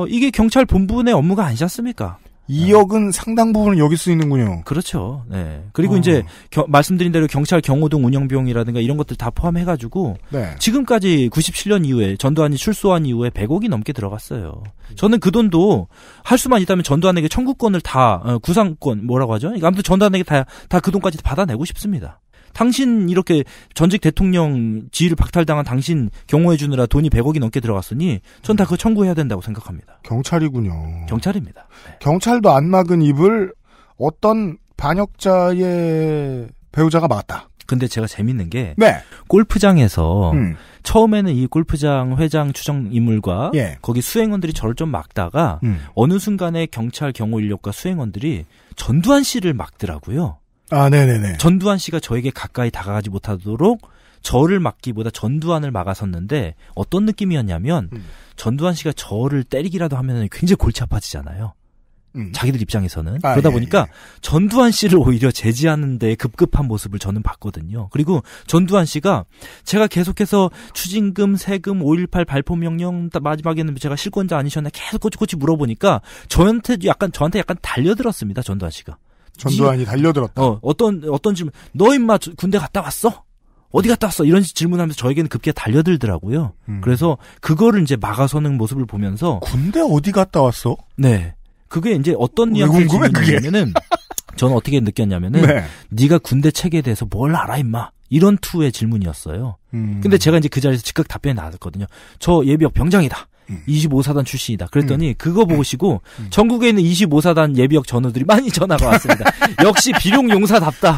이게 경찰 본부의 업무가 아니지 않습니까? 2억은 네. 상당 부분을 여기 쓰이는군요. 그렇죠. 네. 그리고 이제 말씀드린 대로 경찰 경호동 운영비용이라든가 이런 것들 다 포함해가지고 네. 지금까지 97년 이후에 전두환이 출소한 이후에 100억이 넘게 들어갔어요. 저는 그 돈도 할 수만 있다면 전두환에게 청구권을 다 구상권 뭐라고 하죠? 아무튼 전두환에게 다 그 돈까지 받아내고 싶습니다. 당신 이렇게 전직 대통령 지위를 박탈당한 당신 경호해 주느라 돈이 100억이 넘게 들어갔으니 전 다 그거 청구해야 된다고 생각합니다. 경찰이군요. 경찰입니다. 네. 경찰도 안 막은 입을 어떤 반역자의 배우자가 막았다. 근데 제가 재밌는 게 네. 골프장에서 처음에는 이 골프장 회장 추정 인물과 예. 거기 수행원들이 저를 좀 막다가 어느 순간에 경찰 경호 인력과 수행원들이 전두환 씨를 막더라고요. 아, 네네네. 전두환 씨가 저에게 가까이 다가가지 못하도록 저를 막기보다 전두환을 막아섰는데 어떤 느낌이었냐면 전두환 씨가 저를 때리기라도 하면 굉장히 골치 아파지잖아요. 자기들 입장에서는. 아, 그러다 예, 보니까 예. 전두환 씨를 오히려 제지하는 데 급급한 모습을 저는 봤거든요. 그리고 전두환 씨가 제가 계속해서 추징금, 세금, 5.18 발포 명령 마지막에는 제가 실권자 아니셨나 계속 꼬치꼬치 물어보니까 저한테 약간 달려들었습니다. 전두환 씨가. 전두환이 달려들었다. 어떤 질문. 너 임마 군대 갔다 왔어? 어디 갔다 왔어? 이런 질문하면서 저에게는 급기야 달려들더라고요. 그래서 그거를 이제 막아서는 모습을 보면서 군대 어디 갔다 왔어? 네. 그게 이제 어떤 뉘앙스를 질문이냐면은 저는 어떻게 느꼈냐면은 네. 네가 군대 체계에 대해서 뭘 알아 임마? 이런 투의 질문이었어요. 근데 제가 이제 그 자리에서 즉각 답변이 나왔거든요. 저 예비역 병장이다. 25사단 출신이다. 그랬더니 그거 보시고 전국에 있는 25사단 예비역 전우들이 많이 전화가 왔습니다. 역시 비룡용사답다.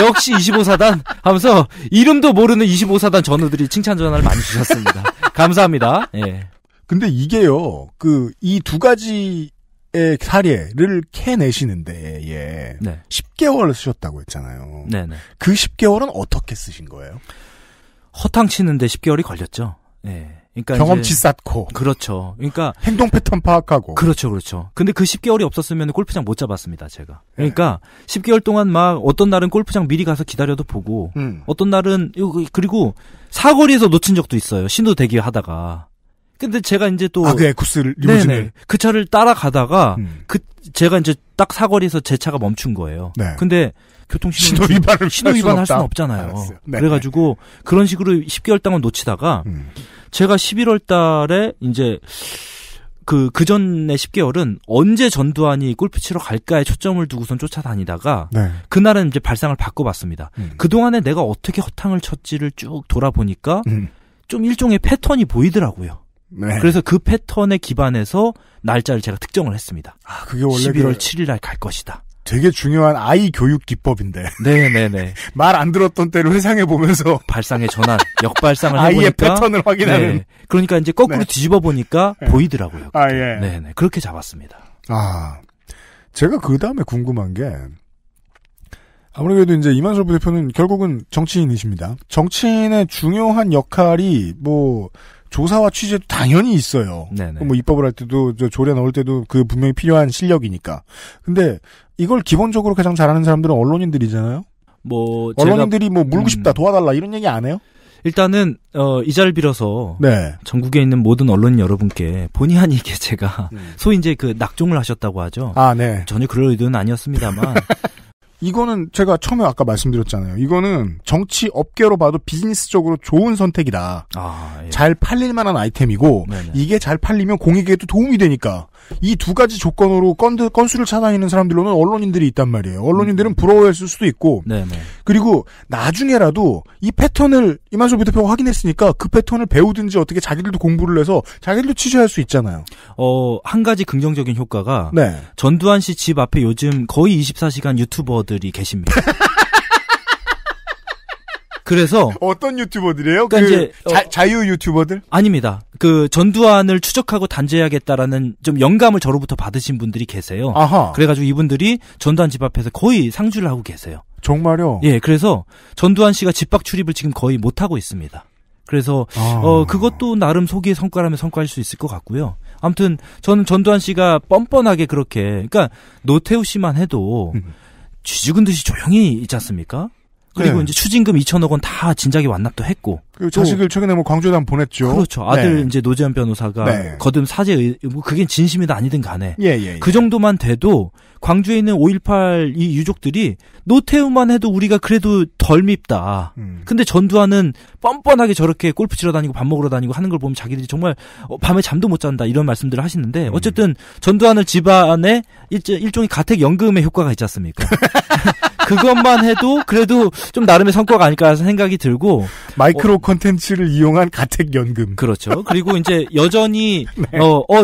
역시 25사단 하면서 이름도 모르는 25사단 전우들이 칭찬 전화를 많이 주셨습니다. 감사합니다. 예. 근데 이게요. 그 이 두 가지의 사례를 캐내시는데 예. 네. 10개월을 쓰셨다고 했잖아요. 네네. 그 10개월은 어떻게 쓰신 거예요? 허탕치는데 10개월이 걸렸죠. 예. 그러니까 경험치 쌓고. 그렇죠. 그러니까 행동 패턴 파악하고. 그렇죠, 그렇죠. 근데 그 10개월이 없었으면 골프장 못 잡았습니다, 제가. 그러니까 네. 10개월 동안 막 어떤 날은 골프장 미리 가서 기다려도 보고, 어떤 날은 그리고 사거리에서 놓친 적도 있어요. 신호 대기하다가. 근데 제가 이제 또 아, 그 에쿠스 리무진을 그 차를 따라가다가 그 제가 이제 딱 사거리에서 제 차가 멈춘 거예요. 네. 근데 신호 위반할 수는 없잖아요. 네. 그래가지고 그런 식으로 10개월 동안 놓치다가. 제가 11월 달에 이제 그 전에 10개월은 언제 전두환이 골프 치러 갈까에 초점을 두고선 쫓아다니다가 네. 그날은 이제 발상을 바꿔봤습니다. 그동안에 내가 어떻게 허탕을 쳤지를 쭉 돌아보니까 좀 일종의 패턴이 보이더라고요. 네. 그래서 그 패턴에 기반해서 날짜를 제가 특정을 했습니다. 아, 그게 원래 11월 7일 날 갈 것이다. 되게 중요한 아이 교육 기법인데. 네네네. 말 안 들었던 때를 회상해 보면서 발상의 전환, 역발상을 해보니까 아이의 패턴을 확인하는. 네. 그러니까 이제 거꾸로 네. 뒤집어 보니까 네. 보이더라고요. 아 예. 네네. 그렇게 잡았습니다. 아, 제가 그 다음에 궁금한 게 아무래도 이제 임한솔 부대표는 결국은 정치인이십니다. 정치인의 중요한 역할이 뭐. 조사와 취재도 당연히 있어요. 네네. 뭐 입법을 할 때도 저 조례 넣을 때도 그 분명히 필요한 실력이니까. 근데 이걸 기본적으로 가장 잘하는 사람들은 언론인들이잖아요. 뭐 언론인들이 제가, 뭐 물고 싶다 도와달라 이런 얘기 안 해요? 일단은 이 자리를 빌어서 네. 전국에 있는 모든 언론 여러분께 본의 아니게 제가 소위 이제 그 낙종을 하셨다고 하죠. 아, 네. 전혀 그럴 의도는 아니었습니다만. 이거는 제가 처음에 아까 말씀드렸잖아요. 이거는 정치 업계로 봐도 비즈니스적으로 좋은 선택이다. 아, 예. 잘 팔릴 만한 아이템이고 네네. 이게 잘 팔리면 공익에도 도움이 되니까 이 두 가지 조건으로 건수를 찾아내는 사람들로는 언론인들이 있단 말이에요. 언론인들은 부러워했을 수도 있고 네네. 그리고 나중에라도 이 패턴을 임한솔 부대표가 확인했으니까 그 패턴을 배우든지 어떻게 자기들도 공부를 해서 자기들도 취재할 수 있잖아요. 한 가지 긍정적인 효과가 네. 전두환 씨 집 앞에 요즘 거의 24시간 유튜버들 이 계십니다. 그래서 어떤 유튜버들이에요? 그러니까 그 이제 자유 유튜버들? 아닙니다. 그 전두환을 추적하고 단죄해야겠다라는 좀 영감을 저로부터 받으신 분들이 계세요. 아하. 그래가지고 이분들이 전두환 집 앞에서 거의 상주를 하고 계세요. 정말요? 예. 그래서 전두환 씨가 집 밖 출입을 지금 거의 못 하고 있습니다. 그래서 아. 그것도 나름 속의 성과라면 성과일 수 있을 것 같고요. 아무튼 저는 전두환 씨가 뻔뻔하게 그렇게 그러니까 노태우 씨만 해도. 쥐죽은 듯이 조용히 있지 않습니까? 그리고 네. 이제 추징금 2천억 원 다 진작에 완납도 했고. 그 자식을 최근에 뭐 광주단 보냈죠. 그렇죠. 아들 네. 이제 노재현 변호사가 네. 거듭 사죄, 뭐 그게 진심이든 아니든 간에. 예, 예, 예. 그 정도만 돼도 광주에 있는 5.18 이 유족들이 노태우만 해도 우리가 그래도 덜 밉다. 근데 전두환은 뻔뻔하게 저렇게 골프 치러 다니고 밥 먹으러 다니고 하는 걸 보면 자기들이 정말 밤에 잠도 못 잔다 이런 말씀들을 하시는데 어쨌든 전두환을 집안에 일종의 가택연금의 효과가 있지 않습니까? 그것만 해도 그래도 좀 나름의 성과가 아닐까 생각이 들고 마이크로 콘텐츠를 이용한 가택연금 그렇죠. 그리고 이제 여전히 네.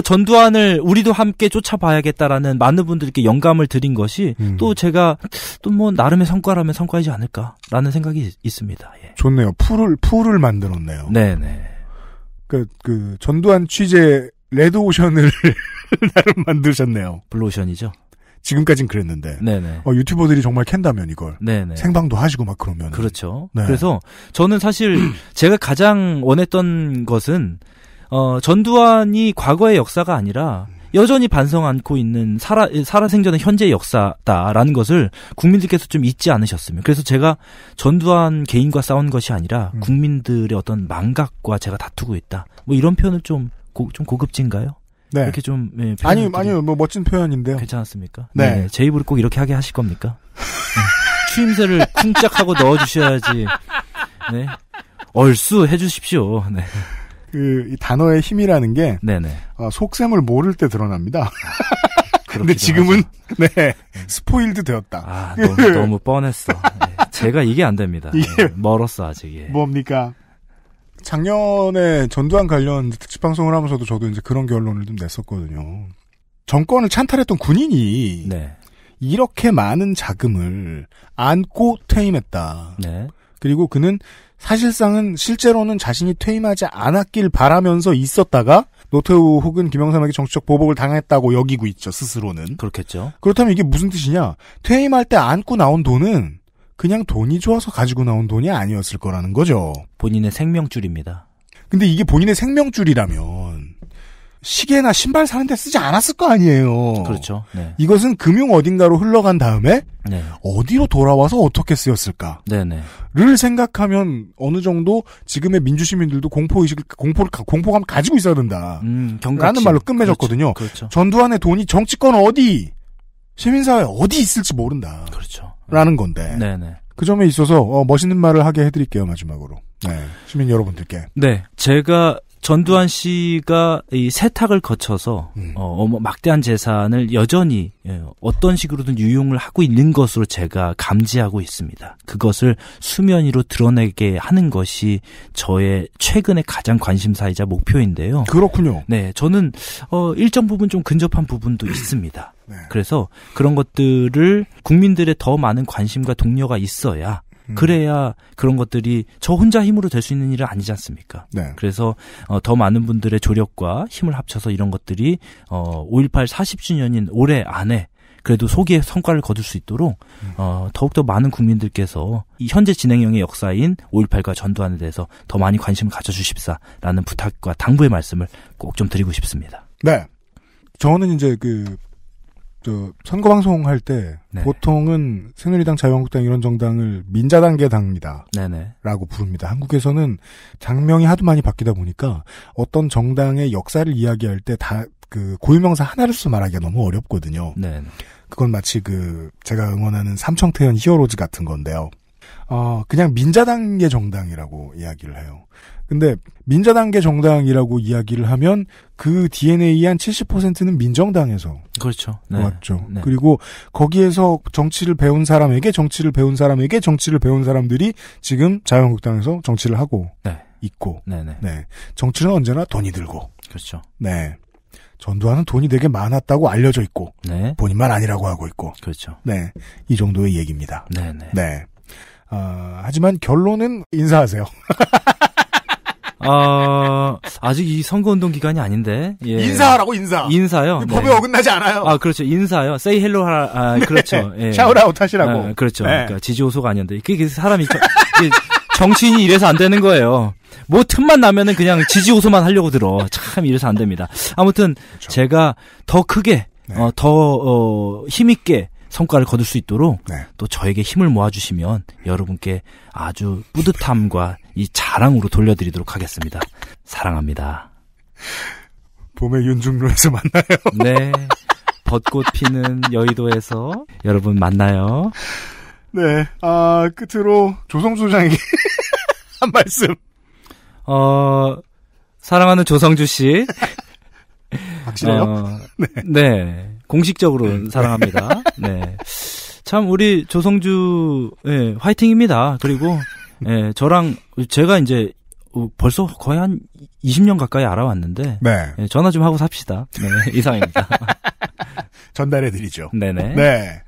전두환을 우리도 함께 쫓아봐야겠다라는 많은 분들께 영감을 드린 것이 또 제가 또 뭐 나름의 성과라면 성과이지 않을까라는 생각이 있습니다. 예. 좋네요. 풀을 만들었네요. 네네. 그 전두환 취재 레드오션을 나름 만드셨네요. 블루오션이죠. 지금까진 그랬는데 네네. 유튜버들이 정말 캔다면 이걸 네네. 생방도 하시고 막 그러면 그렇죠. 네. 그래서 저는 사실 제가 가장 원했던 것은 전두환이 과거의 역사가 아니라 여전히 반성 안고 있는 살아생전의 현재의 역사다라는 것을 국민들께서 좀 잊지 않으셨으면. 그래서 제가 전두환 개인과 싸운 것이 아니라 국민들의 어떤 망각과 제가 다투고 있다. 뭐 이런 표현을 좀 고급진가요? 네. 이렇게 좀, 예, 아니요, 뭐, 멋진 표현인데요. 괜찮았습니까? 네. 네. 제 입으로 꼭 이렇게 하게 하실 겁니까? 네. 추임새를 쿵짝하고 넣어주셔야지, 네. 얼쑤 해주십시오. 네. 그, 이 단어의 힘이라는 게, 네네. 속셈을 모를 때 드러납니다. 근데 지금은, 하죠. 네, 스포일드 되었다. 아, 너무 뻔했어. 네. 제가 이게 안 됩니다. 이게 네. 멀었어, 아직. 예. 뭡니까? 작년에 전두환 관련 특집방송을 하면서도 저도 이제 그런 결론을 좀 냈었거든요. 정권을 찬탈했던 군인이, 네. 이렇게 많은 자금을 안고 퇴임했다. 네. 그리고 그는 사실상은 실제로는 자신이 퇴임하지 않았길 바라면서 있었다가 노태우 혹은 김영삼에게 정치적 보복을 당했다고 여기고 있죠. 스스로는. 그렇겠죠. 그렇다면 이게 무슨 뜻이냐. 퇴임할 때 안고 나온 돈은 그냥 돈이 좋아서 가지고 나온 돈이 아니었을 거라는 거죠. 본인의 생명줄입니다. 근데 이게 본인의 생명줄이라면 시계나 신발 사는 데 쓰지 않았을 거 아니에요. 그렇죠. 네. 이것은 금융 어딘가로 흘러간 다음에 네. 어디로 돌아와서 어떻게 쓰였을까를 네네. 생각하면 어느 정도 지금의 민주시민들도 공포의식을, 공포감 가지고 있어야 된다. 라는 말로 끝맺었거든요. 그렇죠. 그렇죠. 전두환의 돈이 정치권 어디, 시민사회 어디 있을지 모른다. 그렇죠. 라는 건데. 네네. 그 점에 있어서 멋있는 말을 하게 해드릴게요. 마지막으로. 네. 시민 여러분들께. 네. 제가 전두환 씨가 이 세탁을 거쳐서 막대한 재산을 여전히 어떤 식으로든 유용을 하고 있는 것으로 제가 감지하고 있습니다. 그것을 수면 위로 드러내게 하는 것이 저의 최근의 가장 관심사이자 목표인데요. 그렇군요. 네, 저는 일정 부분 좀 근접한 부분도 있습니다. 네. 그래서 그런 것들을 국민들의 더 많은 관심과 독려가 있어야 그래야 그런 것들이 저 혼자 힘으로 될 수 있는 일은 아니지 않습니까? 네. 그래서 더 많은 분들의 조력과 힘을 합쳐서 이런 것들이 5.18 40주년인 올해 안에 그래도 소기의 성과를 거둘 수 있도록 더욱더 많은 국민들께서 이 현재 진행형의 역사인 5.18과 전두환에 대해서 더 많이 관심을 가져주십사라는 부탁과 당부의 말씀을 꼭 좀 드리고 싶습니다. 네. 저는 이제 선거 방송할 때 네. 보통은 새누리당, 자유한국당 이런 정당을 민자단계 당이다 라고 부릅니다. 한국에서는 당명이 하도 많이 바뀌다 보니까 어떤 정당의 역사를 이야기할 때 다 그 고유명사 하나를 써서 말하기가 너무 어렵거든요. 네네. 그건 마치 제가 응원하는 삼청태연 히어로즈 같은 건데요. 그냥 민자단계 정당이라고 이야기를 해요. 근데 민자단계 정당이라고 이야기를 하면 그 DNA의 한 70%는 민정당에서 그렇죠. 네. 왔죠. 네. 그리고 거기에서 정치를 배운 사람에게 정치를 배운 사람들이 지금 자유한국당에서 정치를 하고 네. 있고 네, 네. 네. 정치는 언제나 돈이 들고 그렇죠. 네. 전두환은 돈이 되게 많았다고 알려져 있고 네. 본인만 아니라고 하고 있고 그렇죠. 네. 이 정도의 얘기입니다. 네, 네. 네. 하지만 결론은 인사하세요. 아직 이 선거운동 기간이 아닌데. 예. 인사하라고, 인사요? 법에 네. 어긋나지 않아요? 아, 그렇죠. 인사요. Say hello 하라, 네. 그렇죠. 예. 샤우라웃 하시라고. 아, 그렇죠. 네. 그러니까 지지호소가 아니었는데. 그게 사람이, 정치인이 이래서 안 되는 거예요. 뭐 틈만 나면은 그냥 지지호소만 하려고 들어. 참 이래서 안 됩니다. 아무튼, 그렇죠. 제가 더 크게, 네. 힘있게, 성과를 거둘 수 있도록 네. 또 저에게 힘을 모아주시면 여러분께 아주 뿌듯함과 이 자랑으로 돌려드리도록 하겠습니다. 사랑합니다. 봄의 윤중로에서 만나요. 네. 벚꽃 피는 여의도에서 여러분 만나요. 네. 끝으로 조성주 장에게 한 말씀. 사랑하는 조성주 씨. 확실해요? 네. 네. 공식적으로는 사랑합니다. 네. 참, 우리 조성주, 예, 화이팅입니다. 그리고, 예, 제가 이제 벌써 거의 한 20년 가까이 알아왔는데, 네. 예, 전화 좀 하고 삽시다. 네, 이상입니다. 전달해드리죠. 네네. 네.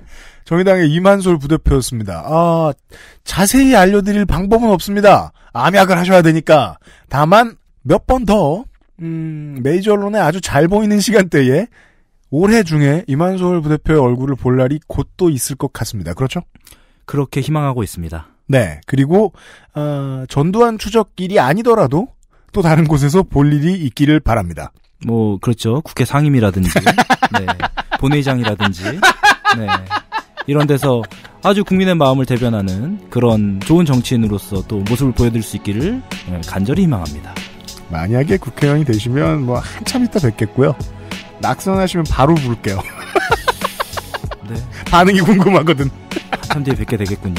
정의당의 임한솔 부대표였습니다. 자세히 알려드릴 방법은 없습니다. 암약을 하셔야 되니까. 다만, 몇 번 더, 메이저 언론에 아주 잘 보이는 시간대에, 올해 중에 임한솔 부대표의 얼굴을 볼 날이 곧 또 있을 것 같습니다. 그렇죠? 그렇게 희망하고 있습니다. 네. 그리고 전두환 추적길이 아니더라도 또 다른 곳에서 볼 일이 있기를 바랍니다. 뭐 그렇죠. 국회 상임이라든지 네, 본회의장이라든지 네, 이런 데서 아주 국민의 마음을 대변하는 그런 좋은 정치인으로서 또 모습을 보여드릴 수 있기를 간절히 희망합니다. 만약에 국회의원이 되시면 뭐 한참 있다 뵙겠고요. 낙선하시면 바로 부를게요. 네. 반응이 궁금하거든. 한참 뒤에 뵙게 되겠군요.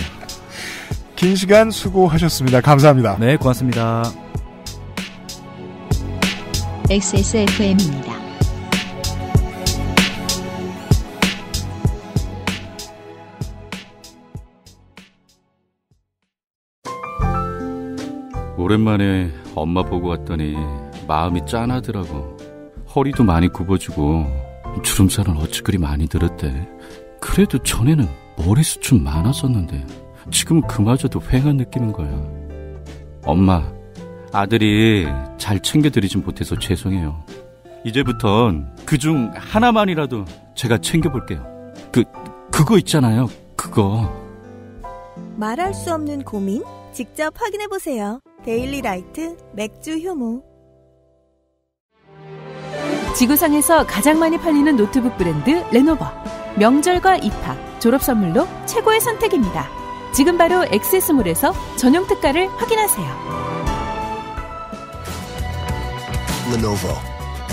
긴 시간 수고하셨습니다. 감사합니다. 네, 고맙습니다. XSFM입니다. 오랜만에 엄마 보고 왔더니 마음이 짠하더라고. 허리도 많이 굽어지고 주름살은 어찌 그리 많이 들었대. 그래도 전에는 머리숱 좀 많았었는데 지금은 그마저도 휑한 느낌인 거야. 엄마, 아들이 잘 챙겨드리진 못해서 죄송해요. 이제부턴 그중 하나만이라도 제가 챙겨볼게요. 그거 있잖아요, 그거. 말할 수 없는 고민? 직접 확인해보세요. 데일리 라이트 맥주 효모. 지구상에서 가장 많이 팔리는 노트북 브랜드 레노버. 명절과 입학, 졸업 선물로 최고의 선택입니다. 지금 바로 액세스몰에서 전용 특가를 확인하세요. Lenovo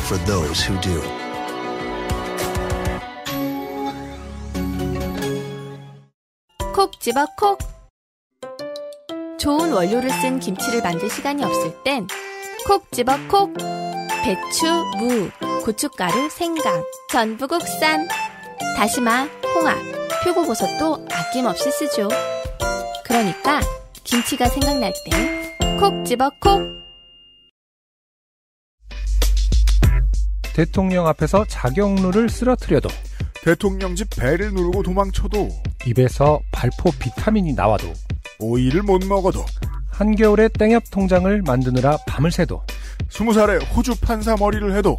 for those who do. 콕 집어 콕. 좋은 원료를 쓴 김치를 만들 시간이 없을 땐 콕 집어 콕. 배추, 무, 고춧가루, 생강, 전부 국산. 다시마, 홍합, 표고버섯도 아낌없이 쓰죠. 그러니까 김치가 생각날 땐 콕 집어 콕. 대통령 앞에서 자격루를 쓰러뜨려도, 대통령 집 배를 누르고 도망쳐도, 입에서 발포 비타민이 나와도, 오이를 못 먹어도, 한겨울에 땡협 통장을 만드느라 밤을 새도, 20살에 호주 판사 머리를 해도,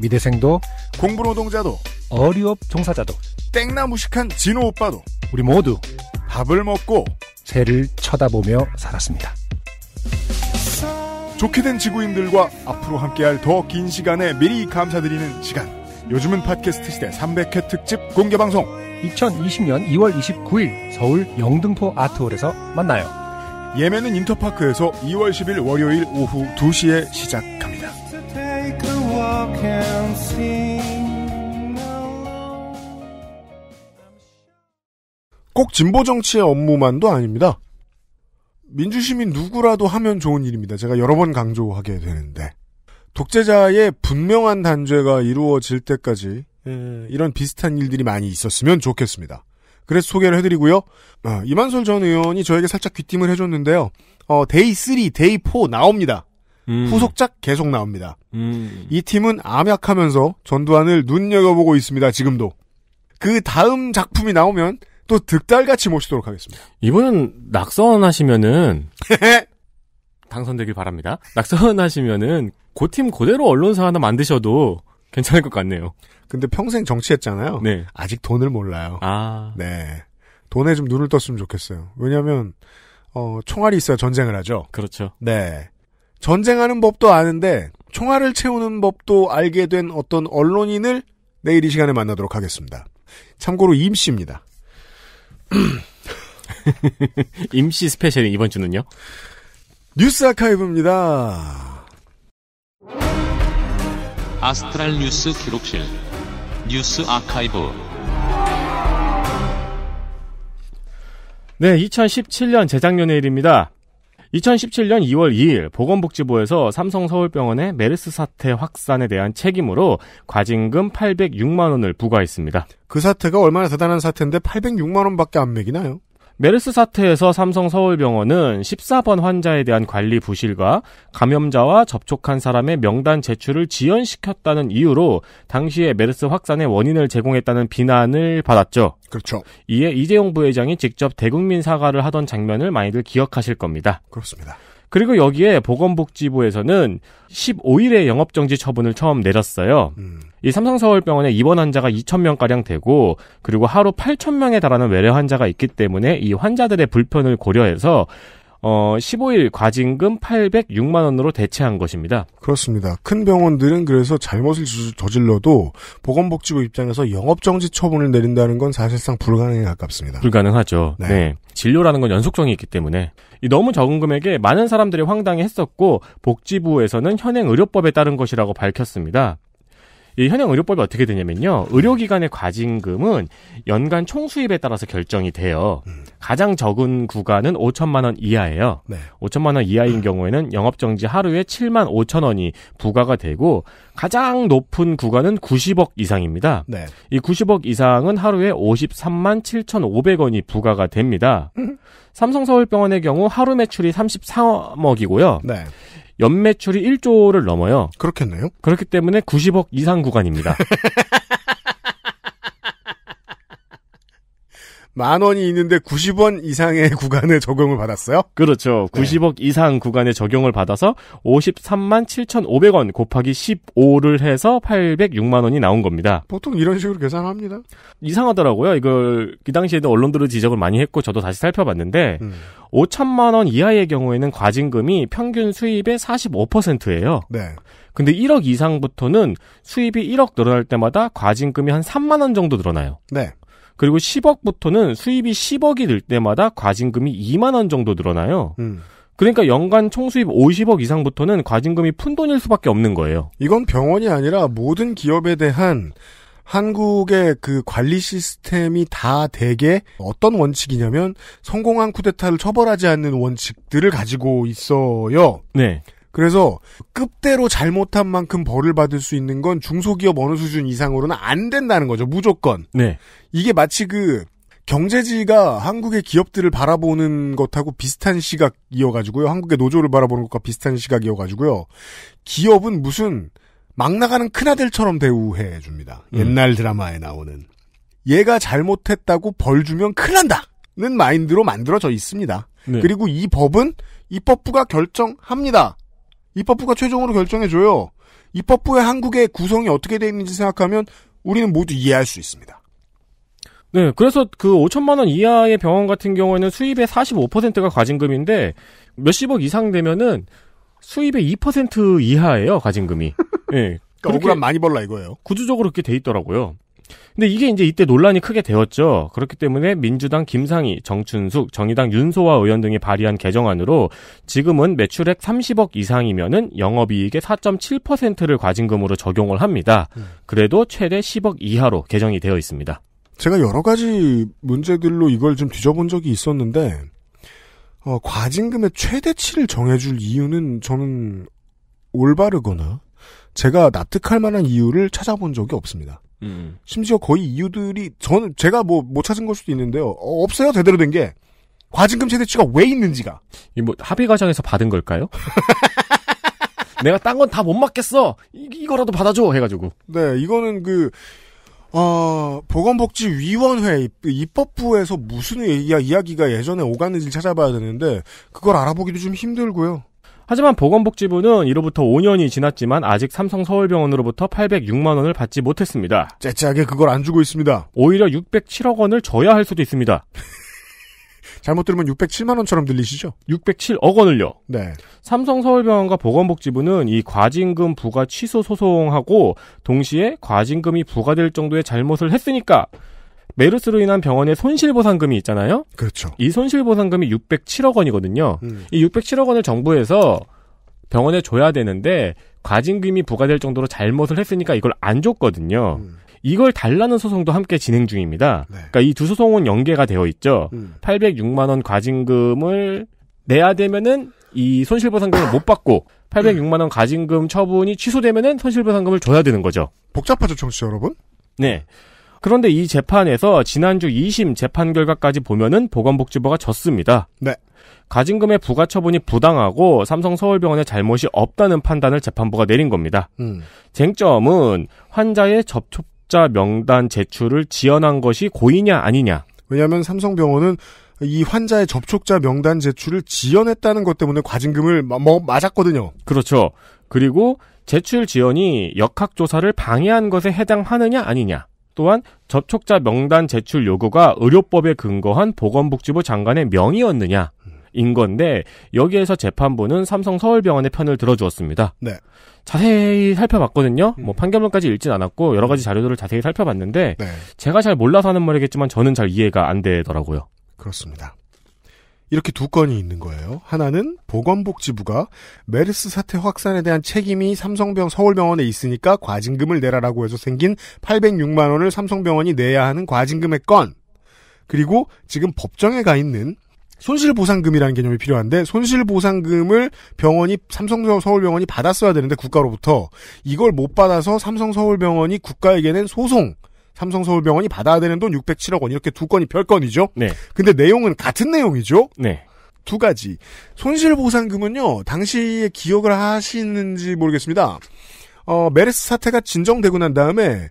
미대생도, 공부노동자도, 어리업 종사자도, 땡나무식한 진호 오빠도 우리 모두 밥을 먹고 새를 쳐다보며 살았습니다. 좋게 된 지구인들과 앞으로 함께할 더 긴 시간에 미리 감사드리는 시간. 요즘은 팟캐스트 시대 300회 특집 공개방송. 2020년 2월 29일 서울 영등포 아트홀에서 만나요. 예매는 인터파크에서 2월 10일 월요일 오후 2시에 시작합니다. 꼭 진보정치의 업무만도 아닙니다. 민주시민 누구라도 하면 좋은 일입니다. 제가 여러 번 강조하게 되는데, 독재자의 분명한 단죄가 이루어질 때까지 이런 비슷한 일들이 많이 있었으면 좋겠습니다. 그래서 소개를 해드리고요. 임한솔 전 의원이 저에게 살짝 귀띔을 해줬는데요. 데이 3, 데이 4 나옵니다. 후속작 계속 나옵니다. 이 팀은 암약하면서 전두환을 눈여겨보고 있습니다. 지금도. 그 다음 작품이 나오면 또 득달같이 모시도록 하겠습니다. 이분은 낙선하시면은 당선되길 바랍니다. 낙선하시면은 그 팀 그대로 언론사 하나 만드셔도 괜찮을 것 같네요. 근데 평생 정치했잖아요. 네. 아직 돈을 몰라요. 아. 네. 돈에 좀 눈을 떴으면 좋겠어요. 왜냐하면 총알이 있어야 전쟁을 하죠. 그렇죠. 네. 전쟁하는 법도 아는데 총알을 채우는 법도 알게 된 어떤 언론인을 내일 이 시간에 만나도록 하겠습니다. 참고로 임 씨입니다. 임시 스페셜인 이번 주는요? 뉴스 아카이브입니다. 아스트랄 뉴스 기록실 뉴스 아카이브. 네, 2017년 재작년의 일입니다. 2017년 2월 2일 보건복지부에서 삼성서울병원의 메르스 사태 확산에 대한 책임으로 과징금 806만 원을 부과했습니다. 그 사태가 얼마나 대단한 사태인데 806만 원밖에 안 매기나요? 메르스 사태에서 삼성서울병원은 14번 환자에 대한 관리 부실과 감염자와 접촉한 사람의 명단 제출을 지연시켰다는 이유로 당시에 메르스 확산의 원인을 제공했다는 비난을 받았죠. 그렇죠. 이에 이재용 부회장이 직접 대국민 사과를 하던 장면을 많이들 기억하실 겁니다. 그렇습니다. 그리고 여기에 보건복지부에서는 15일에 영업정지 처분을 처음 내렸어요. 이 삼성서울병원에 입원 환자가 2,000명가량 되고, 그리고 하루 8,000명에 달하는 외래 환자가 있기 때문에 이 환자들의 불편을 고려해서 15일 과징금 806만 원으로 대체한 것입니다. 그렇습니다. 큰 병원들은 그래서 잘못을 저질러도 보건복지부 입장에서 영업정지 처분을 내린다는 건 사실상 불가능에 가깝습니다. 불가능하죠. 네. 네. 진료라는 건 연속성이 있기 때문에 이 너무 적은 금액에 많은 사람들이 황당해했었고 복지부에서는 현행 의료법에 따른 것이라고 밝혔습니다. 이 현행 의료법이 어떻게 되냐면요. 의료기관의 과징금은 연간 총수입에 따라서 결정이 돼요. 가장 적은 구간은 5천만 원 이하예요. 네. 5천만 원 이하인 경우에는 영업정지 하루에 7만 5천 원이 부과가 되고 가장 높은 구간은 90억 이상입니다. 네. 이 90억 이상은 하루에 53만 7,500원이 부과가 됩니다. 삼성서울병원의 경우 하루 매출이 33억이고요. 네. 연매출이 1조를 넘어요. 그렇겠네요. 그렇기 때문에 90억 이상 구간입니다. 만 원이 있는데 90원 이상의 구간에 적용을 받았어요? 그렇죠. 네. 90억 이상 구간에 적용을 받아서 53만 7,500원 곱하기 15를 해서 806만 원이 나온 겁니다. 보통 이런 식으로 계산합니다. 이상하더라고요. 이걸 이 당시에도 언론들도 지적을 많이 했고 저도 다시 살펴봤는데 5천만 원 이하의 경우에는 과징금이 평균 수입의 45%예요. 네. 근데 1억 이상부터는 수입이 1억 늘어날 때마다 과징금이 한 3만 원 정도 늘어나요. 네. 그리고 10억부터는 수입이 10억이 늘 때마다 과징금이 2만 원 정도 늘어나요. 그러니까 연간 총수입 50억 이상부터는 과징금이 푼돈일 수밖에 없는 거예요. 이건 병원이 아니라 모든 기업에 대한 한국의 그 관리 시스템이 다 대개 어떤 원칙이냐면 성공한 쿠데타를 처벌하지 않는 원칙들을 가지고 있어요. 네. 그래서 급대로 잘못한 만큼 벌을 받을 수 있는 건 중소기업 어느 수준 이상으로는 안 된다는 거죠. 무조건. 네. 이게 마치 그 경제지가 한국의 기업들을 바라보는 것하고 비슷한 시각이어가지고요. 한국의 노조를 바라보는 것과 비슷한 시각이어가지고요. 기업은 무슨 막 나가는 큰아들처럼 대우해 줍니다. 옛날 드라마에 나오는. 얘가 잘못했다고 벌 주면 큰일 난다는 마인드로 만들어져 있습니다. 네. 그리고 이 법은 입법부가 결정합니다. 입법부가 최종으로 결정해줘요. 입법부의 한국의 구성이 어떻게 되어 있는지 생각하면 우리는 모두 이해할 수 있습니다. 네, 그래서 그 5천만 원 이하의 병원 같은 경우에는 수입의 45%가 과징금인데 몇십억 이상 되면은 수입의 2% 이하예요, 과징금이. 네, 그러니까 억울한 많이 벌라 이거예요. 구조적으로 그렇게 돼 있더라고요. 근데 이게 이제 이때 논란이 크게 되었죠. 그렇기 때문에 민주당 김상희, 정춘숙, 정의당 윤소화 의원 등이 발의한 개정안으로 지금은 매출액 30억 이상이면은 영업이익의 4.7%를 과징금으로 적용을 합니다. 그래도 최대 10억 이하로 개정이 되어 있습니다. 제가 여러 가지 문제들로 이걸 좀 뒤져본 적이 있었는데 과징금의 최대치를 정해줄 이유는 저는 올바르거나 제가 납득할 만한 이유를 찾아본 적이 없습니다. 심지어 거의 이유들이 저는 제가 못 찾은 걸 수도 있는데요. 없어요. 제대로 된 게 과징금 최대치가 왜 있는지가 이 뭐 합의 과정에서 받은 걸까요? 내가 딴 건 다 못 맞겠어. 이거라도 받아줘 해가지고. 네, 이거는 그 보건복지위원회 입법부에서 무슨 이야기가 예전에 오갔는지 찾아봐야 되는데 그걸 알아보기도 좀 힘들고요. 하지만 보건복지부는 이로부터 5년이 지났지만 아직 삼성서울병원으로부터 806만 원을 받지 못했습니다. 째째하게 그걸 안 주고 있습니다. 오히려 607억 원을 줘야 할 수도 있습니다. 잘못 들으면 607만 원처럼 들리시죠? 607억 원을요. 네. 삼성서울병원과 보건복지부는 이 과징금 부과 취소 소송하고 동시에 과징금이 부과될 정도의 잘못을 했으니까 메르스로 인한 병원의 손실보상금이 있잖아요. 그렇죠. 이 손실보상금이 607억 원이거든요. 이 607억 원을 정부에서 병원에 줘야 되는데 과징금이 부과될 정도로 잘못을 했으니까 이걸 안 줬거든요. 이걸 달라는 소송도 함께 진행 중입니다. 네. 그러니까 이 두 소송은 연계가 되어 있죠. 806만 원 과징금을 내야 되면은 이 손실보상금을 못 받고 806만 원 과징금 처분이 취소되면은 손실보상금을 줘야 되는 거죠. 복잡하죠, 청취자 여러분? 네. 그런데 이 재판에서 지난주 2심 재판 결과까지 보면은 보건복지부가 졌습니다. 네. 과징금의 부과 처분이 부당하고 삼성서울병원의 잘못이 없다는 판단을 재판부가 내린 겁니다. 쟁점은 환자의 접촉자 명단 제출을 지연한 것이 고의냐 아니냐. 왜냐하면 삼성병원은 이 환자의 접촉자 명단 제출을 지연했다는 것 때문에 과징금을 맞았거든요. 그렇죠. 그리고 제출 지연이 역학조사를 방해한 것에 해당하느냐 아니냐. 또한 접촉자 명단 제출 요구가 의료법에 근거한 보건복지부 장관의 명의였느냐 인 건데 여기에서 재판부는 삼성서울병원의 편을 들어주었습니다. 네. 자세히 살펴봤거든요. 뭐 판결문까지 읽진 않았고 여러 가지 자료들을 자세히 살펴봤는데 네. 제가 잘 몰라서 하는 말이겠지만 저는 잘 이해가 안 되더라고요. 그렇습니다. 이렇게 두 건이 있는 거예요. 하나는 보건복지부가 메르스 사태 확산에 대한 책임이 서울병원에 있으니까 과징금을 내라라고 해서 생긴 806만 원을 삼성병원이 내야 하는 과징금의 건. 그리고 지금 법정에 가 있는 손실보상금이라는 개념이 필요한데 손실보상금을 삼성서울병원이 받았어야 되는데 국가로부터 이걸 못 받아서 삼성서울병원이 국가에게 낸 소송. 삼성서울병원이 받아야 되는 돈 607억 원 이렇게 두 건이 별건이죠. 네. 근데 내용은 같은 내용이죠. 네. 두 가지. 손실보상금은요. 당시에 기억을 하시는지 모르겠습니다. 메르스 사태가 진정되고 난 다음에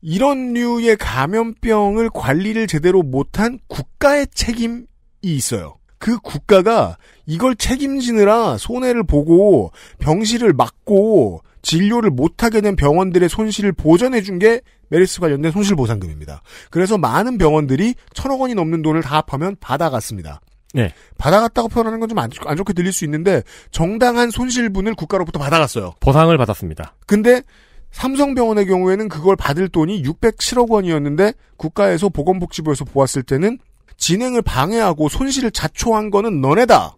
이런 류의 감염병을 관리를 제대로 못한 국가의 책임이 있어요. 그 국가가 이걸 책임지느라 손해를 보고 병실을 막고 진료를 못하게 된 병원들의 손실을 보전해준 게 메르스 관련된 손실보상금입니다. 그래서 많은 병원들이 1,000억 원이 넘는 돈을 다 합하면 받아갔습니다. 네. 받아갔다고 표현하는 건 좀 안 좋게 들릴 수 있는데 정당한 손실분을 국가로부터 받아갔어요. 보상을 받았습니다. 근데 삼성병원의 경우에는 그걸 받을 돈이 607억 원이었는데 국가에서 보건복지부에서 보았을 때는 진행을 방해하고 손실을 자초한 거는 너네다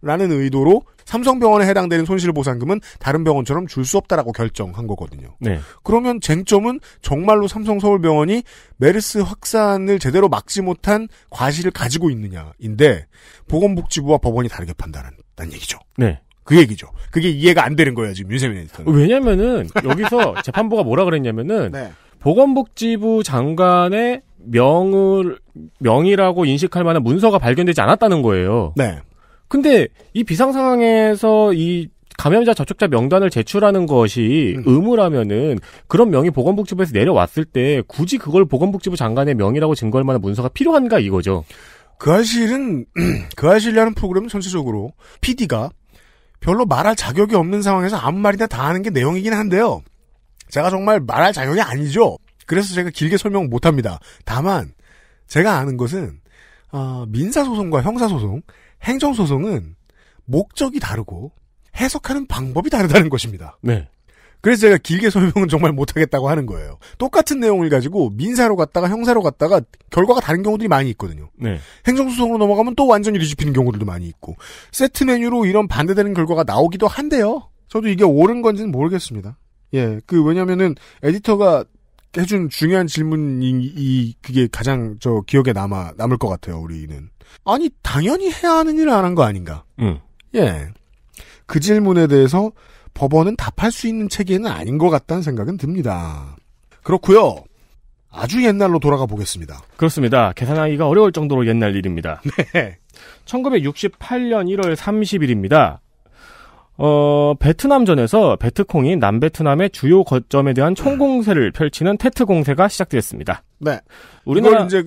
라는 의도로 삼성병원에 해당되는 손실보상금은 다른 병원처럼 줄 수 없다라고 결정한 거거든요. 네. 그러면 쟁점은 정말로 삼성서울병원이 메르스 확산을 제대로 막지 못한 과실을 가지고 있느냐인데 보건복지부와 법원이 다르게 판단한다는 얘기죠. 네. 그 얘기죠. 그게 이해가 안 되는 거예요. 지금 윤세민 에디터는. 왜냐면은 여기서 재판부가 뭐라 그랬냐면은 네. 보건복지부 장관의 명의라고 인식할 만한 문서가 발견되지 않았다는 거예요. 네. 근데 이 비상 상황에서 이 감염자 접촉자 명단을 제출하는 것이 의무라면은 그런 명이 보건복지부에서 내려왔을 때 굳이 그걸 보건복지부 장관의 명의라고 증거할 만한 문서가 필요한가 이거죠. 그 사실이라는 프로그램은 전체적으로 PD가 별로 말할 자격이 없는 상황에서 아무 말이나 다 하는 게 내용이긴 한데요. 제가 정말 말할 자격이 아니죠. 그래서 제가 길게 설명 못합니다. 다만 제가 아는 것은 민사소송과 형사소송, 행정소송은 목적이 다르고 해석하는 방법이 다르다는 것입니다. 네. 그래서 제가 길게 설명은 정말 못하겠다고 하는 거예요. 똑같은 내용을 가지고 민사로 갔다가 형사로 갔다가 결과가 다른 경우들이 많이 있거든요. 네. 행정소송으로 넘어가면 또 완전히 뒤집히는 경우들도 많이 있고 세트 메뉴로 이런 반대되는 결과가 나오기도 한데요. 저도 이게 옳은 건지는 모르겠습니다. 예, 왜냐면은 에디터가 해준 중요한 질문이 그게 가장 기억에 남을 것 같아요. 우리는 아니 당연히 해야 하는 일을 안 한 거 아닌가? 예, 그 질문에 대해서 법원은 답할 수 있는 체계는 아닌 것 같다는 생각은 듭니다. 그렇고요. 아주 옛날로 돌아가 보겠습니다. 그렇습니다. 계산하기가 어려울 정도로 옛날 일입니다. 네. 1968년 1월 30일입니다. 베트남전에서 베트콩이 남베트남의 주요 거점에 대한 총공세를 펼치는 테트 공세가 시작되었습니다. 네. 우리나라 이제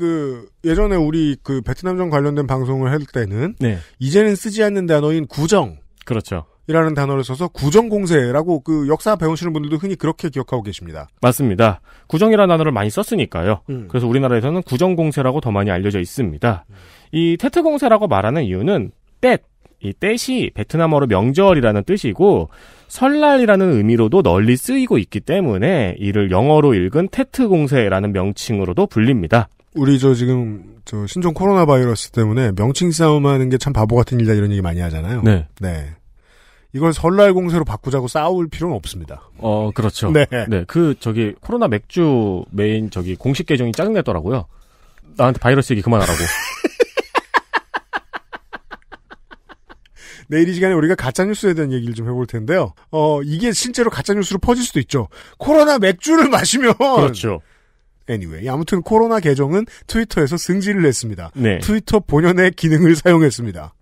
예전에 우리 베트남전 관련된 방송을 할 때는 네. 이제는 쓰지 않는 단어인 구정. 그렇죠. 이라는 단어를 써서 구정 공세라고 역사 배우시는 분들도 흔히 그렇게 기억하고 계십니다. 맞습니다. 구정이라는 단어를 많이 썼으니까요. 그래서 우리나라에서는 구정 공세라고 더 많이 알려져 있습니다. 이 테트 공세라고 말하는 이유는 떼 이 떼시 베트남어로 명절이라는 뜻이고 설날이라는 의미로도 널리 쓰이고 있기 때문에 이를 영어로 읽은 테트 공세라는 명칭으로도 불립니다. 우리 지금 신종 코로나 바이러스 때문에 명칭 싸움하는 게 참 바보 같은 일이다 이런 얘기 많이 하잖아요. 네. 네. 이걸 설날 공세로 바꾸자고 싸울 필요는 없습니다. 그렇죠. 네. 네. 코로나 맥주 메인 공식 계정이 짜증냈더라고요. 나한테 바이러스 얘기 그만하라고. 내일 이 시간에 우리가 가짜뉴스에 대한 얘기를 좀 해볼 텐데요. 이게 실제로 가짜뉴스로 퍼질 수도 있죠. 코로나 맥주를 마시면. 그렇죠. Anyway, 아무튼 코로나 계정은 트위터에서 승진을 했습니다. 네. 트위터 본연의 기능을 사용했습니다.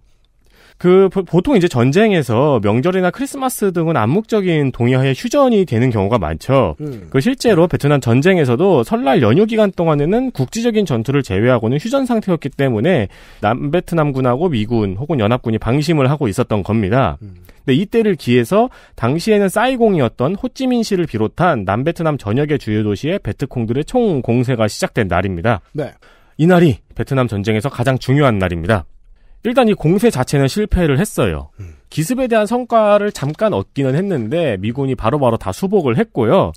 보통 이제 전쟁에서 명절이나 크리스마스 등은 암묵적인 동의하에 휴전이 되는 경우가 많죠. 실제로 베트남 전쟁에서도 설날 연휴 기간 동안에는 국지적인 전투를 제외하고는 휴전 상태였기 때문에 남베트남군하고 미군 혹은 연합군이 방심을 하고 있었던 겁니다. 근데 이때를 기해서 당시에는 사이공이었던 호찌민시를 비롯한 남베트남 전역의 주요 도시의 베트콩들의 총 공세가 시작된 날입니다. 네. 이 날이 베트남 전쟁에서 가장 중요한 날입니다. 일단 이 공세 자체는 실패를 했어요. 기습에 대한 성과를 잠깐 얻기는 했는데 미군이 바로바로 다 수복을 했고요.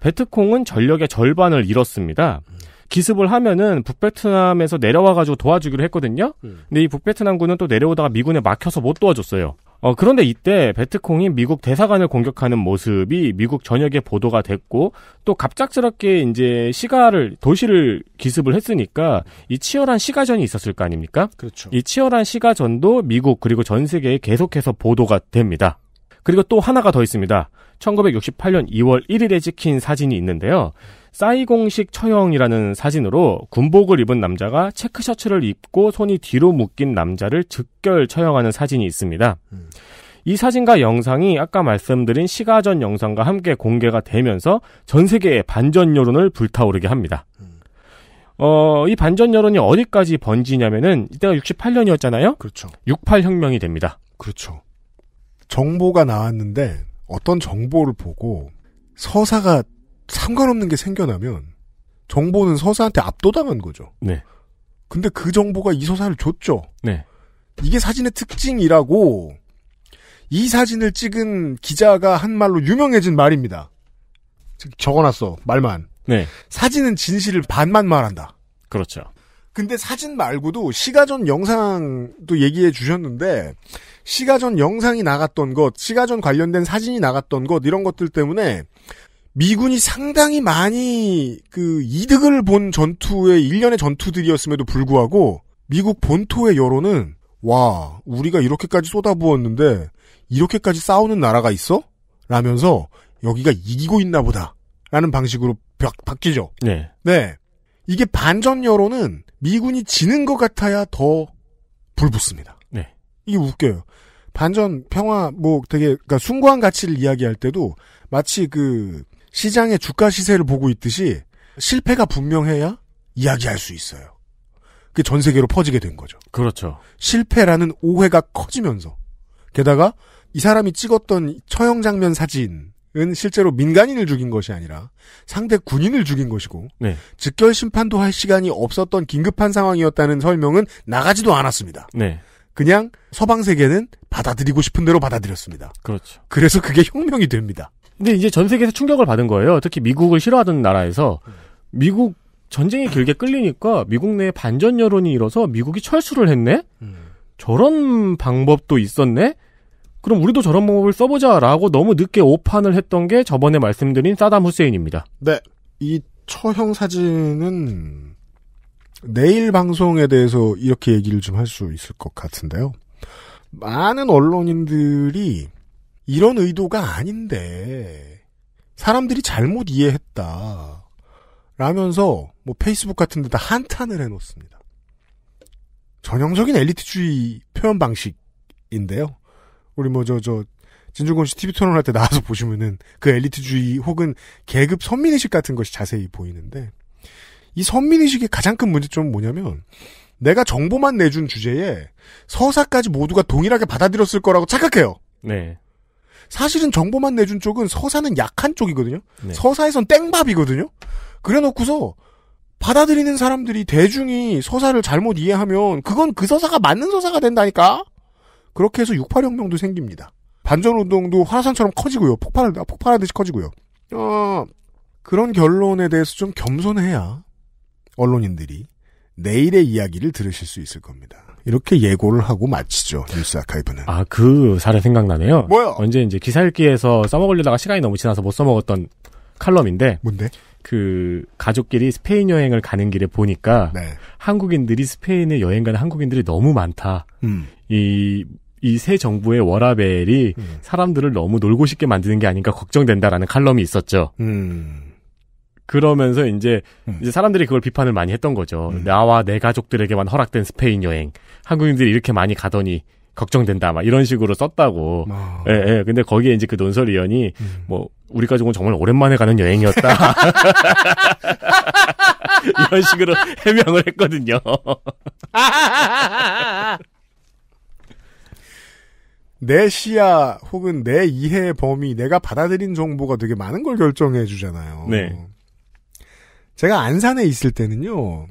베트콩은 전력의 절반을 잃었습니다. 기습을 하면은 북베트남에서 내려와가지고 도와주기로 했거든요. 근데 이 북베트남군은 또 내려오다가 미군에 막혀서 못 도와줬어요. 그런데 이때 베트콩이 미국 대사관을 공격하는 모습이 미국 전역에 보도가 됐고, 또 갑작스럽게 이제 도시를 기습을 했으니까 이 치열한 시가전이 있었을 거 아닙니까? 그렇죠. 이 치열한 시가전도 미국 그리고 전 세계에 계속해서 보도가 됩니다. 그리고 또 하나가 더 있습니다. 1968년 2월 1일에 찍힌 사진이 있는데요. 사이공식 처형이라는 사진으로 군복을 입은 남자가 체크셔츠를 입고 손이 뒤로 묶인 남자를 즉결 처형하는 사진이 있습니다. 이 사진과 영상이 아까 말씀드린 시가전 영상과 함께 공개가 되면서 전 세계의 반전 여론을 불타오르게 합니다. 이 반전 여론이 어디까지 번지냐면은 이때가 68년이었잖아요. 그렇죠. 68혁명이 됩니다. 그렇죠. 정보가 나왔는데 어떤 정보를 보고 서사가 상관없는 게 생겨나면 정보는 서사한테 압도당한 거죠. 네. 근데 그 정보가 이 서사를 줬죠. 네. 이게 사진의 특징이라고 이 사진을 찍은 기자가 한 말로 유명해진 말입니다. 적어놨어. 말만. 네. 사진은 진실을 반만 말한다. 그렇죠. 근데 사진 말고도 시가전 영상도 얘기해 주셨는데 시가전 영상이 나갔던 것, 시가전 관련된 사진이 나갔던 것 이런 것들 때문에 미군이 상당히 많이 그 이득을 본 전투의 일련의 전투들이었음에도 불구하고 미국 본토의 여론은 와, 우리가 이렇게까지 쏟아부었는데 이렇게까지 싸우는 나라가 있어? 라면서 여기가 이기고 있나 보다 라는 방식으로 바뀌죠. 네. 네. 이게 반전 여론은 미군이 지는 것 같아야 더 불붙습니다. 네. 이게 웃겨요. 반전, 평화, 그러니까 숭고한 가치를 이야기할 때도 마치 그 시장의 주가 시세를 보고 있듯이 실패가 분명해야 이야기할 수 있어요. 그게 전 세계로 퍼지게 된 거죠. 그렇죠. 실패라는 오해가 커지면서. 게다가 이 사람이 찍었던 처형 장면 사진은 실제로 민간인을 죽인 것이 아니라 상대 군인을 죽인 것이고 네. 즉결 심판도 할 시간이 없었던 긴급한 상황이었다는 설명은 나가지도 않았습니다. 네. 그냥 서방 세계는 받아들이고 싶은 대로 받아들였습니다. 그렇죠. 그래서 그게 혁명이 됩니다. 근데 이제 전 세계에서 충격을 받은 거예요. 특히 미국을 싫어하던 나라에서 미국 전쟁이 길게 끌리니까 미국 내 반전 여론이 일어서 미국이 철수를 했네? 저런 방법도 있었네? 그럼 우리도 저런 방법을 써보자라고 너무 늦게 오판을 했던 게 저번에 말씀드린 사담 후세인입니다. 네. 이 처형 사진은 내일 방송에 대해서 이렇게 얘기를 좀 할 수 있을 것 같은데요. 많은 언론인들이 이런 의도가 아닌데 사람들이 잘못 이해했다 라면서 페이스북 같은 데다 한탄을 해놓습니다. 전형적인 엘리트주의 표현 방식인데요. 우리 진중권 씨 TV 토론할 때 나와서 보시면은 그 엘리트주의 혹은 계급 선민의식 같은 것이 자세히 보이는데 이 선민의식의 가장 큰 문제점은 뭐냐면 내가 정보만 내준 주제에 서사까지 모두가 동일하게 받아들였을 거라고 착각해요. 네. 사실은 정보만 내준 쪽은 서사는 약한 쪽이거든요. 네. 서사에선 땡밥이거든요. 그래놓고서 받아들이는 사람들이 대중이 서사를 잘못 이해하면 그건 그 서사가 맞는 서사가 된다니까. 그렇게 해서 68혁명도 생깁니다. 반전운동도 화산처럼 커지고요. 폭발하듯이 커지고요. 그런 결론에 대해서 좀 겸손해야 언론인들이 내일의 이야기를 들으실 수 있을 겁니다. 이렇게 예고를 하고 마치죠. 뉴스 아카이브는. 아, 그 사례 생각나네요. 뭐요? 언제 이제 기사 읽기에서 써먹으려다가 시간이 너무 지나서 못 써먹었던 칼럼인데. 뭔데? 그 가족끼리 스페인 여행을 가는 길에 보니까 네. 한국인들이 스페인에 여행 가는 한국인들이 너무 많다. 이 새 정부의 워라벨이 사람들을 너무 놀고 싶게 만드는 게 아닌가 걱정된다라는 칼럼이 있었죠. 그러면서 이제 사람들이 그걸 비판을 많이 했던 거죠. 나와 내 가족들에게만 허락된 스페인 여행. 한국인들이 이렇게 많이 가더니 걱정된다. 막 이런 식으로 썼다고. 예. 근데 거기에 이제 그 논설위원이 우리 가족은 정말 오랜만에 가는 여행이었다. 이런 식으로 해명을 했거든요. 내 시야 혹은 내 이해의 범위, 내가 받아들인 정보가 되게 많은 걸 결정해 주잖아요. 네. 제가 안산에 있을 때는요.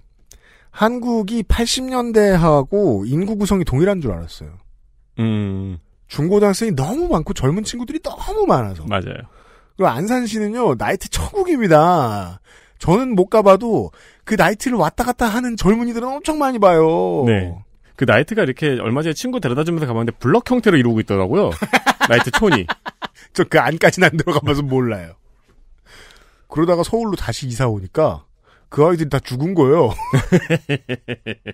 한국이 80년대하고 인구 구성이 동일한 줄 알았어요. 중고등학생이 너무 많고 젊은 친구들이 너무 많아서. 맞아요. 그리고 안산시는요. 나이트 천국입니다. 저는 못 가봐도 그 나이트를 왔다 갔다 하는 젊은이들은 엄청 많이 봐요. 네. 그 나이트가 이렇게 얼마 전에 친구 데려다주면서 가봤는데 블럭 형태로 이루고 있더라고요. 나이트 촌이. 저 그 안까지는 안 들어가봐서 몰라요. 그러다가 서울로 다시 이사 오니까 그 아이들이 다 죽은 거예요.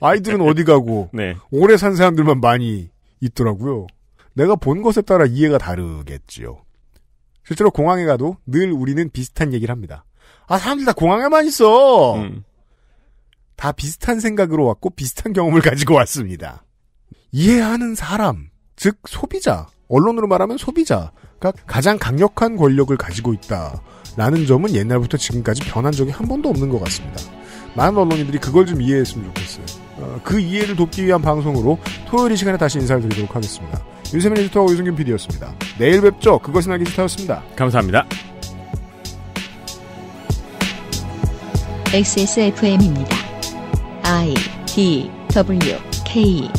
아이들은 어디 가고 네. 오래 산 사람들만 많이 있더라고요. 내가 본 것에 따라 이해가 다르겠지요. 실제로 공항에 가도 늘 우리는 비슷한 얘기를 합니다. 아, 사람들 다 공항에만 있어. 다 비슷한 생각으로 왔고 비슷한 경험을 가지고 왔습니다. 이해하는 사람, 즉 소비자, 언론으로 말하면 소비자가 가장 강력한 권력을 가지고 있다라는 점은 옛날부터 지금까지 변한 적이 한 번도 없는 것 같습니다. 많은 언론인들이 그걸 좀 이해했으면 좋겠어요. 그 이해를 돕기 위한 방송으로 토요일 이 시간에 다시 인사를 드리도록 하겠습니다. 윤세민 에디터하고 유승균 PD였습니다. 내일 뵙죠. 그것은 알기 싫다였습니다. 감사합니다. XSFM입니다. IDWK